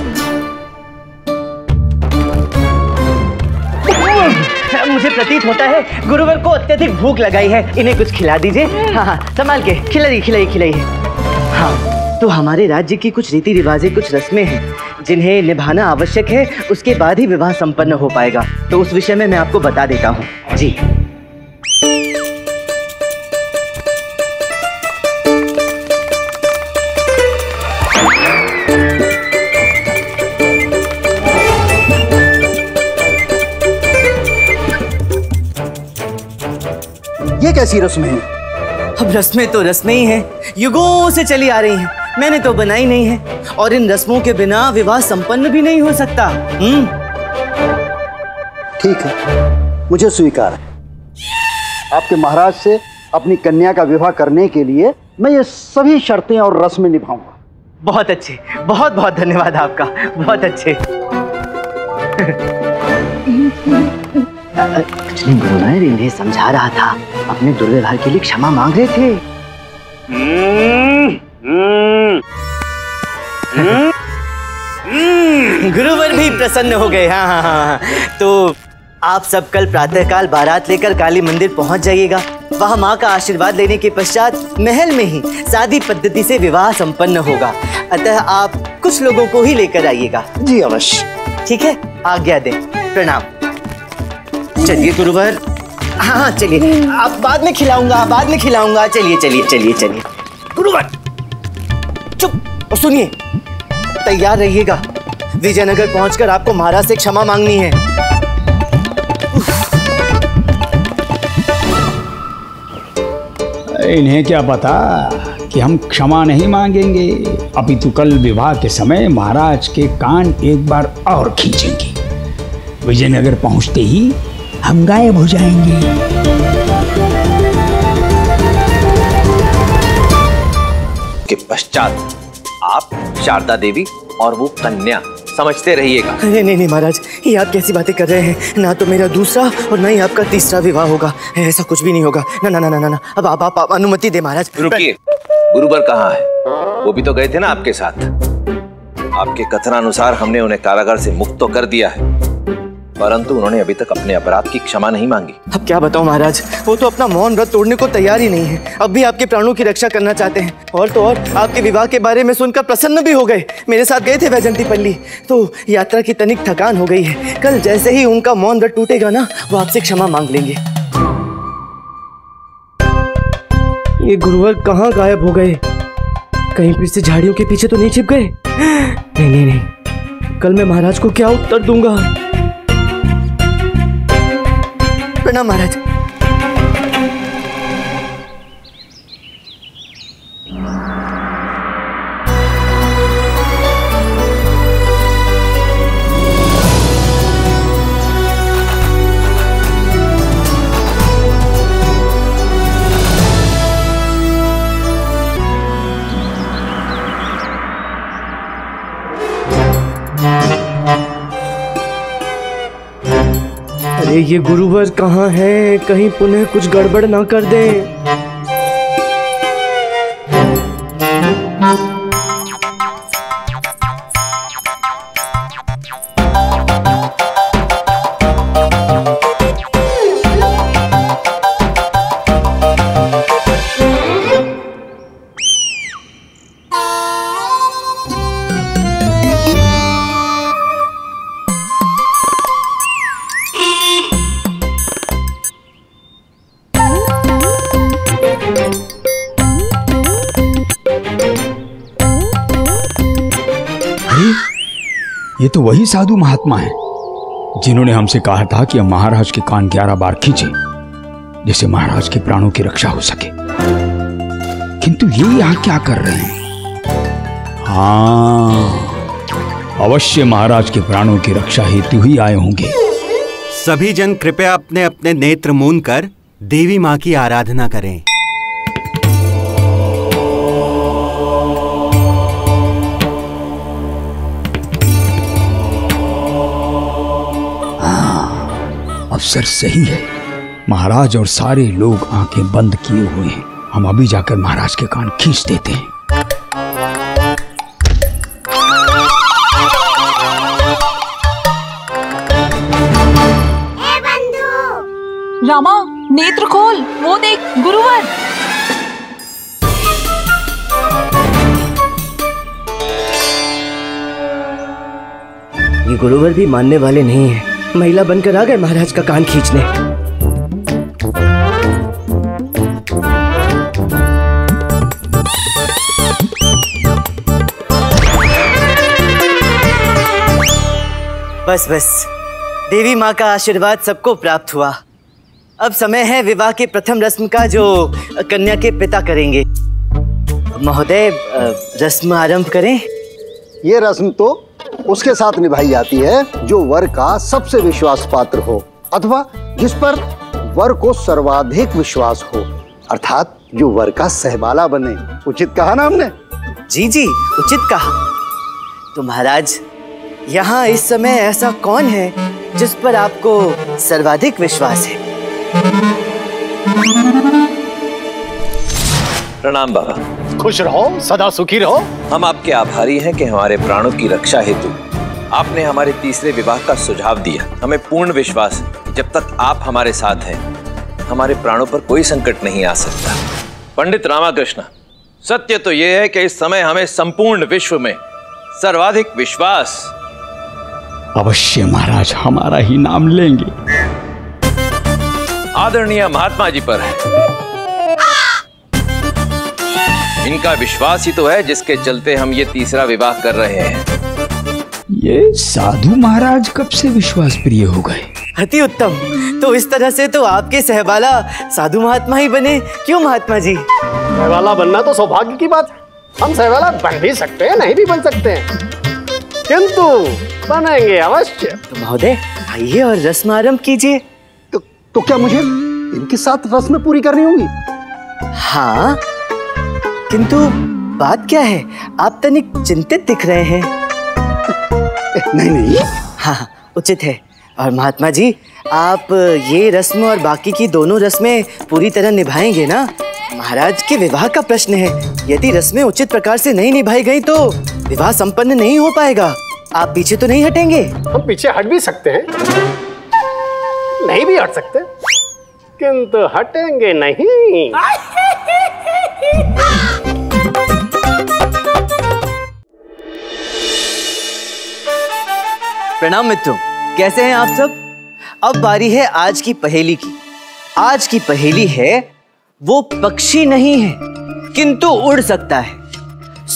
मुझे प्रतीत होता है गुरुवर को अत्यधिक भूख लगाई है, इन्हें कुछ खिला दीजिए। हाँ, संभाल के खिलाइए हाँ। तो हमारे राज्य की कुछ रीति रिवाजें, कुछ रस्में हैं जिन्हें निभाना आवश्यक है, उसके बाद ही विवाह संपन्न हो पाएगा। तो उस विषय में मैं आपको बता देता हूँ। जी ये कैसी रस्में हैं? अब रस्में तो रस्में ही हैं, युगों से चली आ रही हैं। मैंने तो बनाई नहीं है, और इन रस्मों के बिना विवाह संपन्न भी नहीं हो सकता। ठीक है, मुझे स्वीकार है। आपके महाराज से अपनी कन्या का विवाह करने के लिए मैं ये सभी शर्तें और रस्में निभाऊंगा। बहुत अच्छे, बहुत बहुत धन्यवाद आपका, बहुत अच्छे। गुरुवर इन्हें समझा रहा था, अपने दुर्व्यवहार के लिए क्षमा मांग रहे थे। गुरुवर भी प्रसन्न हो गए। हाँ। तो आप सब कल प्रातःकाल बारात लेकर काली मंदिर पहुंच जाइएगा। वहां माँ का आशीर्वाद लेने के पश्चात महल में ही शादी पद्धति से विवाह संपन्न होगा। अतः आप कुछ लोगों को ही लेकर आइएगा। जी अवश्य। ठीक है, आज्ञा दें। प्रणाम। चलिए गुरुवर। हाँ चलिए, आप बाद में खिलाऊंगा, चलिए चलिए। गुरुवर चुप, और सुनिए, तैयार रहिएगा। विजयनगर पहुंचकर आपको महाराज से क्षमा मांगनी है। इन्हें क्या पता कि हम क्षमा नहीं मांगेंगे, अभी तो कल विवाह के समय महाराज के कान एक बार और खींचेंगे। विजयनगर पहुंचते ही हम गायब हो जाएंगे। के पश्चात आप शारदा देवी और वो कन्या समझते रहिएगा। अरे नहीं महाराज, ये आप कैसी बातें कर रहे हैं? ना तो मेरा दूसरा और ना ही आपका तीसरा विवाह होगा, ऐसा कुछ भी नहीं होगा। ना ना ना ना ना, अब आप अनुमति दे महाराज। रुकिए, गुरुवर कहाँ है? वो भी तो गए थे ना आपके साथ। आपके कथनानुसार हमने उन्हें कारागार से मुक्त तो कर दिया है, परंतु उन्होंने अभी तक अपने अपराध की क्षमा नहीं मांगी। अब क्या बताऊं महाराज, वो तो अपना मौन व्रत तोड़ने को तैयार ही नहीं है। अब भी आपके प्राणों की रक्षा करना चाहते हैं, और तो और आपके विवाह के बारे में सुनकर प्रसन्न भी हो गए। मेरे साथ गए थे वैजयंती पल्ली, तो यात्रा की तनिक थकान हो गई है। कल जैसे ही उनका मौन व्रत टूटेगा ना, वो आपसे क्षमा मांग लेंगे। ये गुरुवर कहाँ गायब हो गए? कहीं फिर से झाड़ियों के पीछे तो नहीं छिप गए? नहीं, कल मैं महाराज को क्या उत्तर दूंगा? प्रणाम महाराज। ये गुरुवर कहाँ है? कहीं पुनः कुछ गड़बड़ ना कर दे। ये तो वही साधु महात्मा हैं जिन्होंने हमसे कहा था कि हम महाराज के कान 11 बार खींचे। जिससे महाराज के प्राणों की रक्षा हो सके। किंतु ये यहाँ क्या कर रहे हैं? हाँ, अवश्य महाराज के प्राणों की रक्षा हेतु ही आए होंगे। सभी जन कृपया अपने अपने नेत्र मूंद कर देवी माँ की आराधना करें। हाँ, अवसर सही है। महाराज और सारे लोग आंखें बंद किए हुए हैं। हम अभी जाकर महाराज के कान खींच देते हैं। रामा, नेत्र खोल, वो देख गुरुवर। ये गुरुवर भी मानने वाले नहीं हैं। महिला बनकर आ गए महाराज का कान खींचने। बस बस, देवी माँ का आशीर्वाद सबको प्राप्त हुआ। अब समय है विवाह के प्रथम रस्म का, जो कन्या के पिता करेंगे। महोदय, रस्म आरंभ करें। ये रस्म तो उसके साथ निभाई जाती है जो वर का सबसे विश्वास पात्र हो अथवा जिस पर वर को सर्वाधिक विश्वास हो, अर्थात जो वर का सहबाला बने। उचित कहा ना हमने? जी जी, उचित कहा। तो महाराज, यहाँ इस समय ऐसा कौन है जिस पर आपको सर्वाधिक विश्वास है? प्रणाम बाबा। खुश रहो, सदा सुखी रहो। हम आपके आभारी हैं कि हमारे प्राणों की रक्षा हेतु आपने हमारे तीसरे विवाह का सुझाव दिया। हमें पूर्ण विश्वास है जब तक आप हमारे साथ हैं हमारे प्राणों पर कोई संकट नहीं आ सकता। पंडित रामकृष्ण, सत्य तो यह है कि इस समय हमें संपूर्ण विश्व में सर्वाधिक विश्वास। अवश्य महाराज हमारा ही नाम लेंगे। आदरणीय महात्मा जी पर है, इनका विश्वास ही तो है जिसके चलते हम ये तीसरा विवाह कर रहे हैं। ये साधु महाराज कब से विश्वास प्रिय हो गए? अति उत्तम। तो इस तरह से तो आपके सहबाला साधु महात्मा ही बने। क्यों महात्मा जी? सहबाला बनना तो सौभाग्य की बात। हम सहबाला बन भी सकते हैं, नहीं भी बन सकते हैं, किंतु बनाएंगे अवश्य। तो महोदय आइए और रस्म आरंभ कीजिए। तो क्या मुझे इनके साथ रस्म पूरी करनी होगी? हाँ, किंतु बात क्या है, आप तनिक चिंतित दिख रहे हैं। नहीं नहीं, हाँ उचित है। और महात्मा जी, आप ये रस्म और बाकी की दोनों रस्में पूरी तरह निभाएंगे ना? महाराज के विवाह का प्रश्न है, यदि रस्में उचित प्रकार से नहीं निभाई गई तो विवाह संपन्न नहीं हो पाएगा। आप पीछे तो नहीं हटेंगे? हम पीछे हट भी सकते हैं, नहीं भी हट सकते, किंतु हटेंगे नहीं। प्रणाम मित्रों, कैसे हैं आप सब? अब बारी है आज की पहेली की। आज की पहेली है, वो पक्षी नहीं है किंतु उड़ सकता है,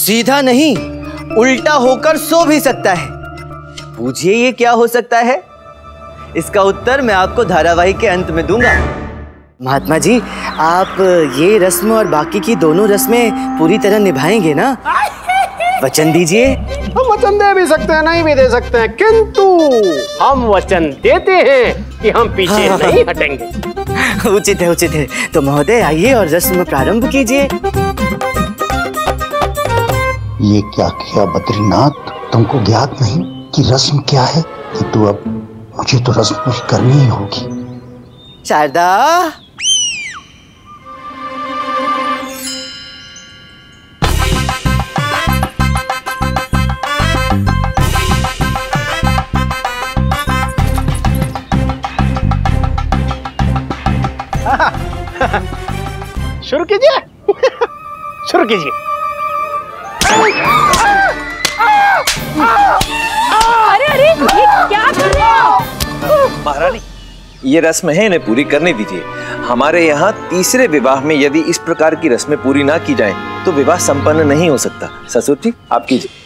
सीधा नहीं उल्टा होकर सो भी सकता है। पूछिए ये क्या हो सकता है? इसका उत्तर मैं आपको धारावाहिक के अंत में दूंगा। महात्मा जी, आप ये रस्म और बाकी की दोनों रस्में पूरी तरह निभाएंगे ना? वचन दीजिए। हम वचन दे भी सकते हैं, नहीं भी दे सकते हैं, किंतु हम वचन देते हैं कि हम पीछे नहीं हटेंगे। उचित है, उचित है। तो महोदय आइए और रस्म प्रारंभ कीजिए। ये क्या किया बद्रीनाथ, तुमको ज्ञात नहीं कि रस्म क्या है? किंतु अब मुझे तो रस्म पूरी करनी ही होगी। शारदा, शुरू कीजिए। शुरू कीजिए। अरे अरे, ये क्या कर रहे हो? महारानी, ये रस्म है, इन्हें पूरी करने दीजिए। हमारे यहाँ तीसरे विवाह में यदि इस प्रकार की रस्में पूरी ना की जाएं, तो विवाह संपन्न नहीं हो सकता। ससुर जी, आप कीजिए।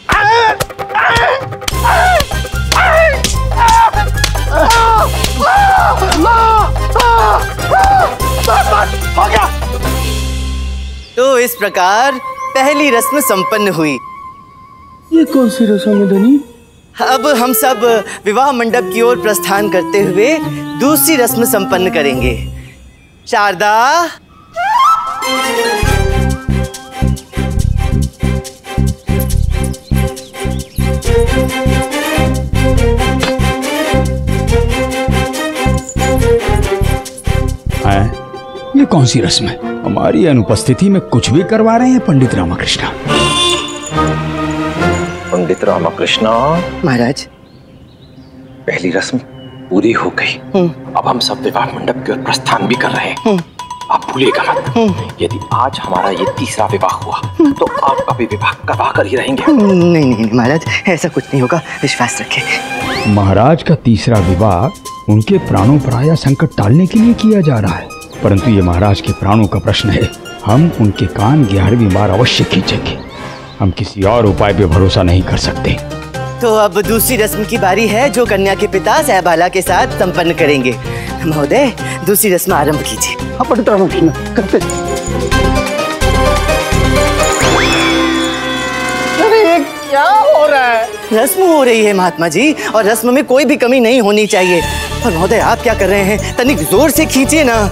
इस प्रकार पहली रस्म संपन्न हुई। ये कौन सी रस्म है धनी? अब हम सब विवाह मंडप की ओर प्रस्थान करते हुए दूसरी रस्म संपन्न करेंगे। शारदा, ये कौन सी रस्म है? हमारी अनुपस्थिति में कुछ भी करवा रहे हैं पंडित रामकृष्ण। पंडित रामकृष्ण महाराज, पहली रस्म पूरी हो गई। अब हम सब विवाह मंडप की ओर प्रस्थान भी कर रहे हैं। आप भूलिएगा मत, यदि आज हमारा ये तीसरा विवाह हुआ तो आप कभी विवाह करवा कर ही रहेंगे। नहीं महाराज, ऐसा कुछ नहीं होगा, विश्वास रखें। महाराज का तीसरा विवाह उनके प्राणों पर आया संकट टालने के लिए किया जा रहा है, परंतु ये महाराज के प्राणों का प्रश्न है। हम उनके कान 11वीं बार अवश्य खींचेंगे। हम किसी और उपाय पे भरोसा नहीं कर सकते। तो अब दूसरी रस्म की बारी है जो कन्या के पिता सहबाला के साथ संपन्न करेंगे। महोदय, दूसरी रस्म आरंभ कीजिए। हाँ पंडित रामकृष्ण, करते। अरे क्या हो रहा है? रस्म हो रही है महात्मा जी, और रस्म में कोई भी कमी नहीं होनी चाहिए। और महोदय आप क्या कर रहे हैं? तनिक जोर से खींचिए ना।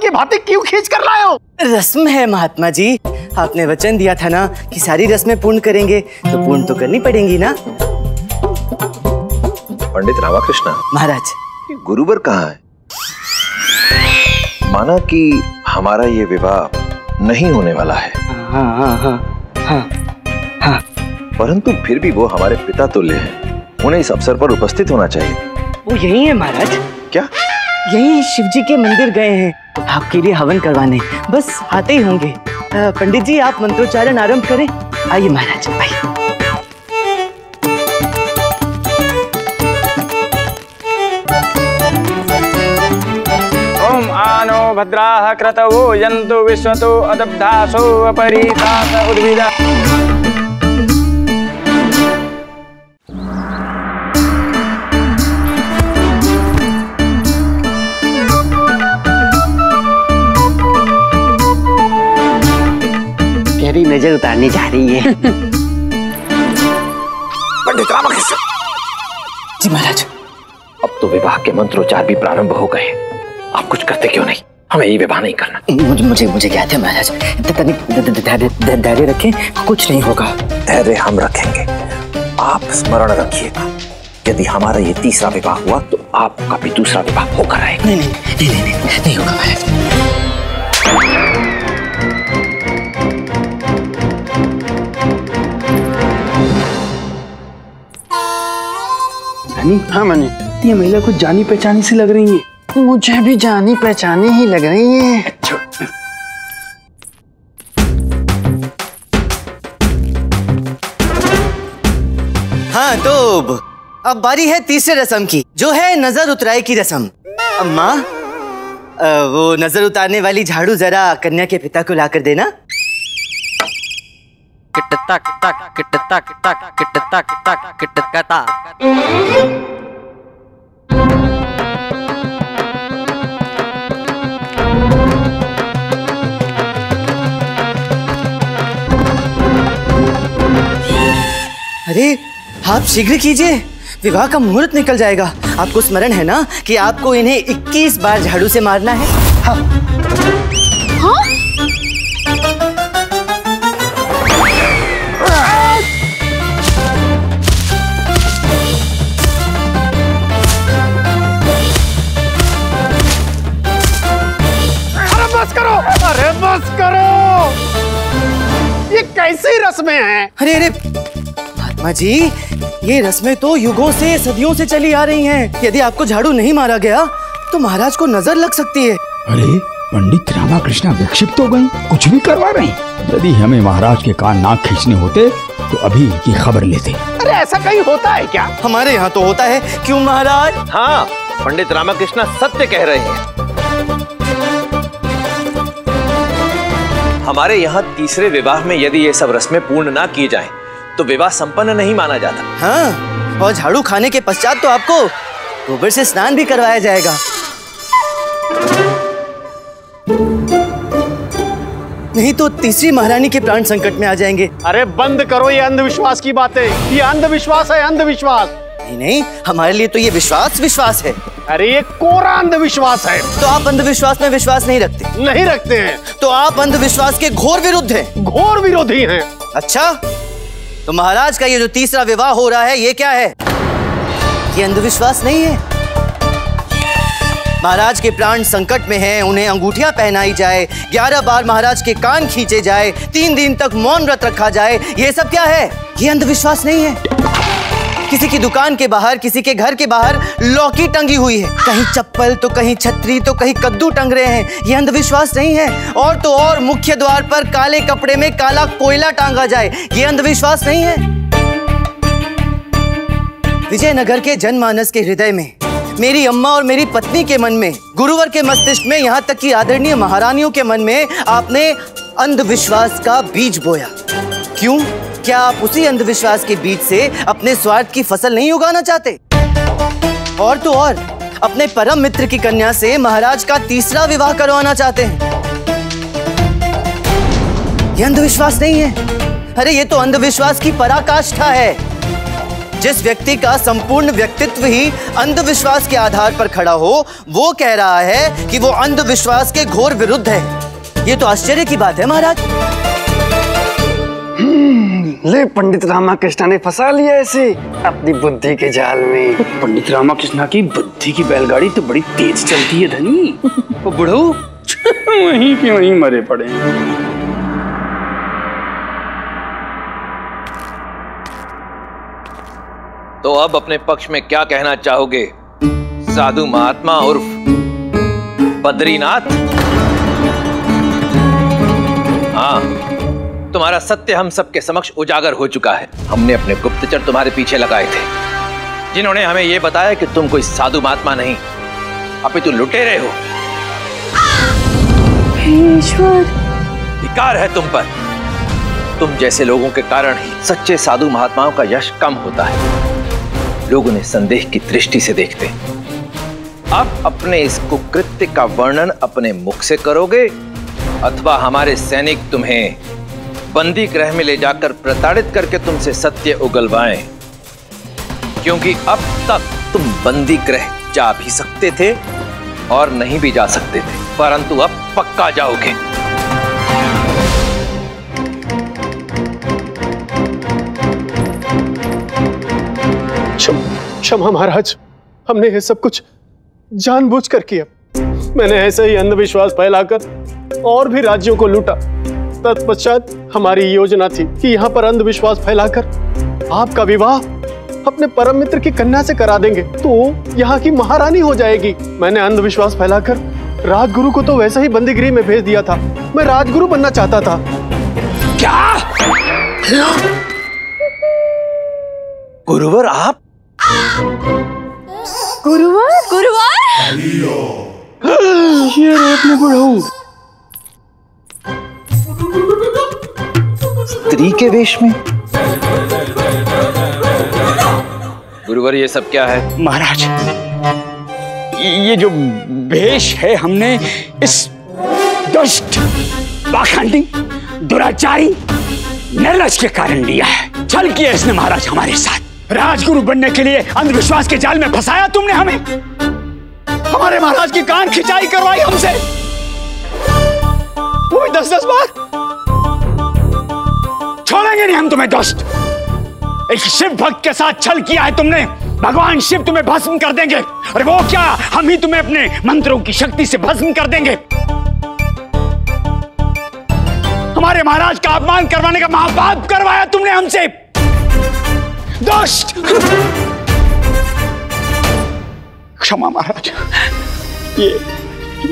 की भांति क्यों खींच कर लाए हो? रस्म है महात्मा जी, आपने वचन दिया था ना कि सारी रस्में पूर्ण करेंगे, तो पूर्ण तो करनी पड़ेंगी ना। पंडित रामकृष्ण महाराज, गुरुवर कहाँ है? माना कि हमारा ये विवाह नहीं होने वाला है। हाँ, हाँ, हाँ, हाँ, हाँ। परंतु फिर भी वो हमारे पिता तुल्य हैं, उन्हें इस अवसर पर उपस्थित होना चाहिए। वो यही है महाराज। क्या? यही शिवजी के मंदिर गए हैं आपके लिए हवन करवाने, बस आते ही होंगे। पंडित जी आप मंत्रोच्चारण आरंभ करें। आइए महाराज, आइए। ओम आनो भद्राः क्रतवो यन्तु विश्वतो अदब्धासो अपरितास उद्भिदा। नजर उतारने जा रही है। पंडित रामकृष्ण जी महाराज, अब तो विवाह के मंत्रोच्चार भी प्रारंभ हो गए। आप कुछ करते क्यों नहीं? हमें ये विवाह नहीं करना। मुझे ज्ञात है महाराज, धैर्य रखें, कुछ नहीं होगा। धैर्य हम रखेंगे, आप स्मरण रखिएगा। यदि हमारा ये तीसरा विवाह हुआ तो आपका भी दूसरा विवाह होकर आएगा। नहीं होगा महाराज। हाँ मनी, ये महिला कुछ जानी पहचानी सी लग रही है। मुझे भी जानी पहचानी ही लग रही है। अच्छा। हाँ तो अब बारी है तीसरे रस्म की, जो है नजर उतराए की रस्म। अम्मा, वो नजर उतारने वाली झाड़ू जरा कन्या के पिता को लाकर देना। अरे आप शीघ्र कीजिए, विवाह का मुहूर्त निकल जाएगा। आपको स्मरण है ना कि आपको इन्हें 21 बार झाड़ू से मारना है। हाँ? करो, ये कैसी रस्में हैं? अरे महात्मा जी, ये रस्में तो युगों से, सदियों से चली आ रही हैं। यदि आपको झाड़ू नहीं मारा गया तो महाराज को नजर लग सकती है। अरे पंडित रामकृष्ण विक्षिप्त हो गई, कुछ भी करवा रही। यदि हमें महाराज के कान नाक खींचने होते तो अभी की खबर लेते। अरे ऐसा कहीं होता है क्या? हमारे यहाँ तो होता है। क्यों महाराज? हाँ, पंडित रामकृष्ण सत्य कह रहे हैं। हमारे यहाँ तीसरे विवाह में यदि ये सब रस्में पूर्ण ना की जाएं, तो विवाह संपन्न नहीं माना जाता। हाँ, और झाड़ू खाने के पश्चात तो आपको गोबर से स्नान भी करवाया जाएगा। नहीं तो तीसरी महारानी के प्राण संकट में आ जाएंगे। अरे बंद करो ये अंधविश्वास की बातें। ये अंधविश्वास है, अंधविश्वास। नहीं, हमारे लिए तो ये विश्वास विश्वास है। अरे ये कोरा अंधविश्वास है। तो आप अंधविश्वास में विश्वास नहीं रखते? नहीं रखते हैं। तो आप अंधविश्वास के घोर विरुद्ध हैं। घोर विरोधी हैं। अच्छा, तो महाराज का ये जो तीसरा विवाह हो रहा है ये क्या है? ये अंधविश्वास नहीं है। महाराज के प्राण संकट में हैं, उन्हें अंगूठियां पहनाई जाए, 11 बार महाराज के कान खींचे जाए, 3 दिन तक मौन व्रत रखा जाए, ये सब क्या है? ये अंधविश्वास नहीं है। किसी की दुकान के बाहर, किसी के घर के बाहर लौकी टंगी हुई है, कहीं चप्पल तो कहीं छतरी तो कहीं कद्दू टंग रहे हैं, ये अंधविश्वास नहीं है। और तो और मुख्य द्वार पर काले कपड़े में काला कोयला टांगा जाए, ये अंधविश्वास नहीं है। विजयनगर के जनमानस के हृदय में, मेरी अम्मा और मेरी पत्नी के मन में, गुरुवर के मस्तिष्क में, यहाँ तक कि आदरणीय महारानियों के मन में आपने अंधविश्वास का बीज बोया। क्यों? क्या आप उसी अंधविश्वास के बीज से अपने स्वार्थ की फसल नहीं उगाना चाहते? और तो और अपने परम मित्र की कन्या से महाराज का तीसरा विवाह करवाना चाहते हैं। ये अंधविश्वास नहीं है। अरे ये तो अंधविश्वास की पराकाष्ठा है। जिस व्यक्ति का संपूर्ण व्यक्तित्व ही अंधविश्वास के आधार पर खड़ा हो, वो कह रहा है कि वो अंधविश्वास के घोर विरुद्ध है। ये तो आश्चर्य की बात है महाराज। ले पंडित रामकृष्ण ने फंसा लिया ऐसे अपनी बुद्धि के जाल में। पंडित रामकृष्ण की बुद्धि की बैलगाड़ी तो बड़ी तेज चलती है धनी। वो बुढ़ो वहीं के वहीं मरे पड़े। तो अब अपने पक्ष में क्या कहना चाहोगे साधु महात्मा उर्फ बद्रीनाथ? हाँ, तुम्हारा सत्य हम सबके समक्ष उजागर हो चुका है। हमने अपने गुप्तचर तुम्हारे पीछे लगाए थे, जिन्होंने हमें यह बताया कि तुम कोई साधु महात्मा नहीं, अपितु लुटेरे हो। ईश्वर, धिक्कार है तुम पर। तुम जैसे लोगों के कारण ही सच्चे साधु महात्माओं का यश कम होता है। लोग उन्हें संदेह की दृष्टि से देखते हैं। आप अपने इस कुकृत्य का वर्णन अपने मुख से करोगे, अथवा हमारे सैनिक तुम्हें बंदी गृह में ले जाकर प्रताड़ित करके तुमसे सत्य उगलवाएं? क्योंकि अब तक तुम बंदी गृह जा भी सकते थे और नहीं भी जा सकते थे, परंतु अब पक्का जाओगे। क्षमा महाराज, हमने ये सब कुछ जानबूझकर किया। मैंने ऐसे ही अंधविश्वास फैलाकर और भी राज्यों को लूटा। तत्पश्चात हमारी योजना थी कि यहाँ पर अंधविश्वास फैलाकर आपका विवाह अपने परम मित्र की कन्या से करा देंगे, तो यहाँ की महारानी हो जाएगी। मैंने अंधविश्वास फैलाकर राजगुरु को तो वैसे ही बंदीगृह में भेज दिया था। मैं राजगुरु बनना चाहता था। क्या गुरुवर आप? गुरुवर? गुरुवर? ये स्त्री के वेश में। गुरुवर ये सब क्या है? महाराज ये जो वेश है, हमने इस दुष्ट, पाखंडी, दुराचारी नरलज के कारण लिया है। छल किया इसने महाराज हमारे साथ। राजगुरु बनने के लिए अंधविश्वास के जाल में फंसाया तुमने हमें। हमारे महाराज की कान खिंचाई करवाई हमसे, वो भी 10-10 बार। छोड़ेंगे नहीं हम तुम्हें दोस्त। एक शिव भक्त के साथ छल किया है तुमने। भगवान शिव तुम्हें भस्म कर देंगे। अरे वो क्या, हम ही तुम्हें अपने मंत्रों की शक्ति से भस्म कर देंगे। हमारे महाराज का अपमान करवाने का महापाप करवाया तुमने हमसे। दोस्त, क्षमा महाराज,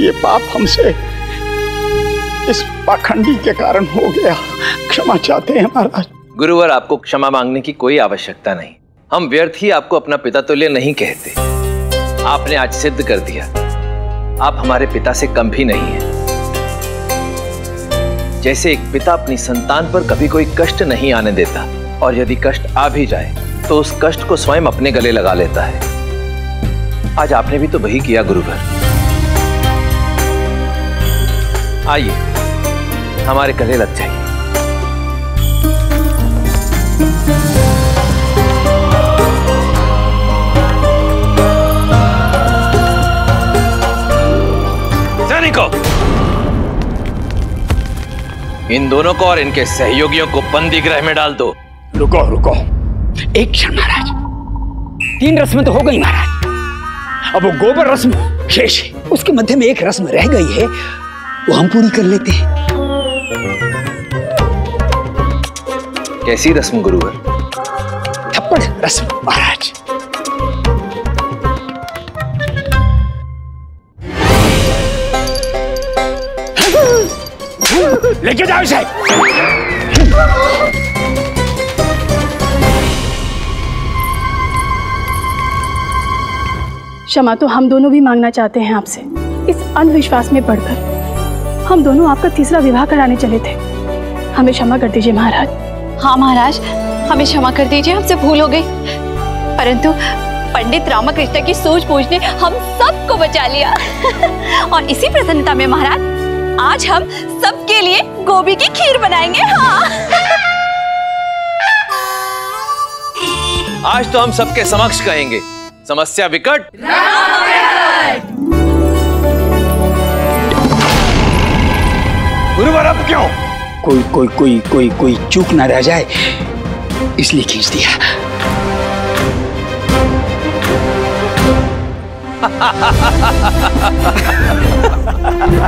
ये पाप हमसे इस पाखंडी के कारण हो गया। क्षमा चाहते हैं महाराज। गुरुवर, आपको क्षमा मांगने की कोई आवश्यकता नहीं। हम व्यर्थ ही आपको अपना पिता तुल्य नहीं कहते। आपने आज सिद्ध कर दिया, आप हमारे पिता से कम भी नहीं हैं। जैसे एक पिता अपनी संतान पर कभी कोई कष्ट नहीं आने देता, और यदि कष्ट आ भी जाए तो उस कष्ट को स्वयं अपने गले लगा लेता है, आज आपने भी तो वही किया गुरुवर। आइए हमारे गले लग जाइए। इन दोनों को और इनके सहयोगियों को बंदी गृह में डाल दो। रुको रुको, एक क्षण महाराज। तीन रस्में तो हो गई महाराज, अब वो गोबर रस्म शेष है, उसके मध्य में एक रस्म रह गई है, वो हम पूरी कर लेते हैं। कैसी रस्म गुरुवर? थप्पड़ रस्म महाराज। लेके जाओ इसे। क्षमा तो हम दोनों भी मांगना चाहते हैं आपसे। इस अंधविश्वास में पड़कर हम दोनों आपका तीसरा विवाह कराने चले थे। हमें क्षमा कर दीजिए महाराज। हाँ महाराज, हमें क्षमा कर दीजिए, हमसे भूल हो गई। परंतु पंडित रामकृष्ण की सूझ बूझ ने हम सबको बचा लिया और इसी प्रसन्नता में महाराज आज हम सबके लिए गोभी की खीर बनाएंगे। हाँ। आज तो हम सबके समक्ष कहेंगे, समस्या विकट राम विकट। गुरुवर अब क्यों? कोई चूक ना रह जाए इसलिए खींच दिया।